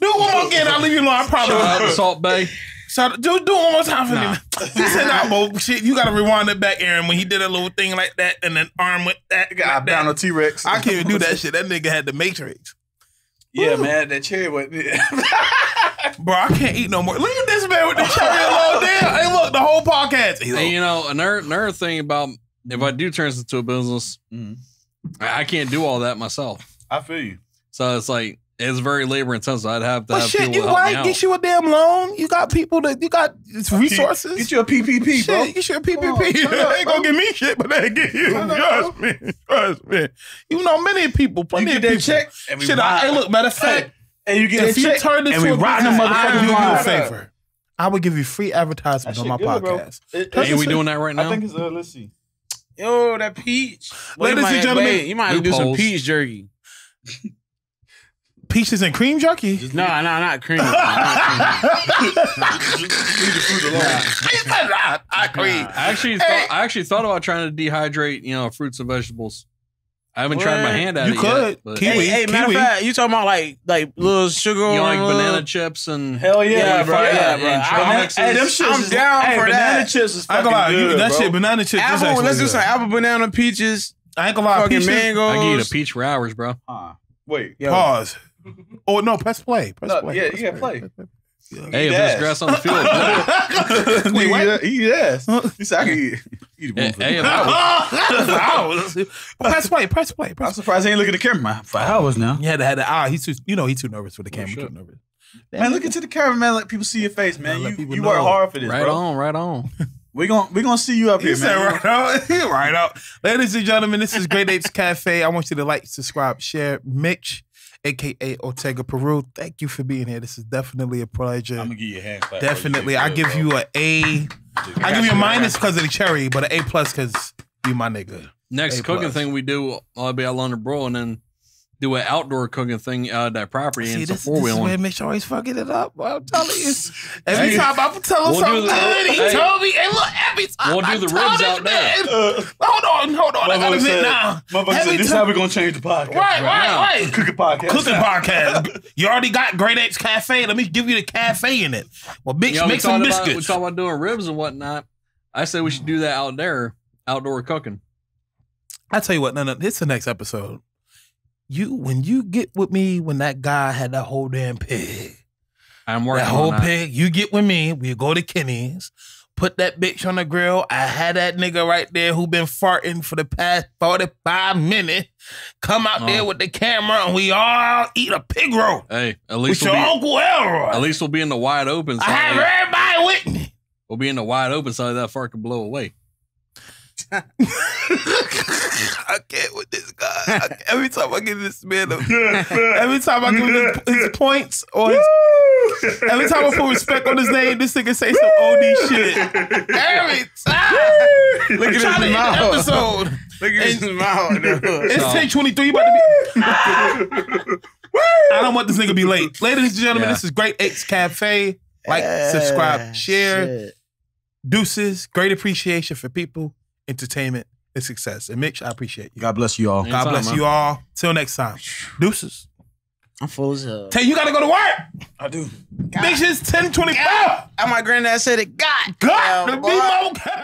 Do one more again. I'll leave you alone. I probably will. Salt Bae. So do do one more time for nah. me. He said, "Nah, bro, shit, you gotta rewind it back, Aaron." When he did a little thing like that, and then arm with that guy, Albino T-Rex. I can't even do that shit. That nigga had the Matrix. Yeah, ooh, man, that cherry was. Bro, I can't eat no more. Look at this man with the cherry alone. Damn. Hey, look, the whole podcast. Hey, and, you know, another, another thing about if I do turn this into a business, mm-hmm. I, I can't do all that myself. I feel you. So it's like, it's very labor intensive. I'd have to well, have shit, people you help like, me out. Get you a damn loan. You got people that, you got resources. Get you a P P P, shit, bro. Get you a P P P. Oh, you know, ain't gonna get me shit, but they get you. Trust me. Trust me. You know, many people, plenty of people. Check, and shit, I, hey, look, matter of fact, hey. And you get if a check, you turned into a business, I would do you a favor. I would give you free advertisement on my good, podcast. It, hey, are we doing that right now? I think it's, uh, let's see. Yo, that peach. Wait, ladies and gentlemen. Wait, you might have to do some peach jerky. Peaches and cream jerky? No, no, not cream. Not cream. Leave the fruit alone. Nah. I cream. Nah, I, actually hey. thought, I actually thought about trying to dehydrate, you know, fruits and vegetables. I haven't well, tried my hand at you it could. Yet. But kiwi, hey, hey kiwi. Matter of fact, you talking about like like little sugar? You know, like little... banana chips and hell yeah, yeah bro. Yeah, bro. And I, hey, them shits I'm is, down hey, for banana that. Banana chips is fucking I good, you, that bro. Shit, banana chips. Apple, let's do some apple, banana, peaches. I ain't gonna lie, fucking mangoes. I can eat a peach for hours, bro. Uh, wait, yo. Pause. Oh no, press play. Press no, play. Yeah, press yeah, play. play. Hey, if there's grass on the field, wait, what? Eat ass. He said I can eat. Eat one. Hey, if I was, press play, press play. I'm surprised he ain't looking at the camera. Five hours now. Yeah, they had the eye. He's too, you know, he's too nervous for the camera. Too nervous. Man, look into the camera, man. Let people see your face, man. You you work hard for this, bro. Right on, right on. We're gonna we're gonna see you up here, man. Right out, right out. Ladies and gentlemen, this is Great Apes Cafe. I want you to like, subscribe, share, Mitch. A K A Ortega Peru, thank you for being here. This is definitely a pleasure. I'm gonna give you a hand clap. Definitely, I give you an A. I give you a minus because of the cherry, but an A plus because you my nigga. Next cooking thing we do, I'll be out on the bro, and then do an outdoor cooking thing out of that property and some four wheeling. This Mitch always fucking it up. I'm telling you, every time I tell him something good, he told me. And look, every time we'll do the ribs out there. Hold on, hold on, I gotta admit now. Motherfucker said, this is how we're gonna change the podcast. Right, right, right. Cooking podcast. Cooking podcast. You already got Great Apes Cafe. Let me give you the cafe in it. Well, bitch, make some biscuits. We talking about doing ribs and whatnot. I said we should do that out there, outdoor cooking. I tell you what, no, no, this is the next episode. You when you get with me when that guy had that whole damn pig, I'm working that whole on pig. That. You get with me. We go to Kenny's, put that bitch on the grill. I had that nigga right there who been farting for the past forty-five minutes. Come out oh. there with the camera and we all eat a pig roll. Hey, at least with we'll your be, Uncle Elroy. At least we'll be in the wide open. So I have like, everybody with me. We'll be in the wide open so that fart can blow away. I can't with this guy. I, every time I give this man, a, every time I give his, his points or his, every time I put respect on his name, this nigga say some O D shit. Every time. Look at this mouth. Look at his mouth. It's ten twenty-three. You about to be. I don't want this nigga to be late. Ladies and gentlemen, yeah. This is Great Apes Cafe. Like, uh, subscribe, share. Shit. Deuces. Great appreciation for people, entertainment, and success. And Mitch, I appreciate you. God bless you all. Anytime, God bless man. You all. Till next time. Deuces. I'm full as hell. Tay, you gotta go to work. I do. God. Bitch, it's ten twenty-five. And my granddad said it. God. God. The B-mo.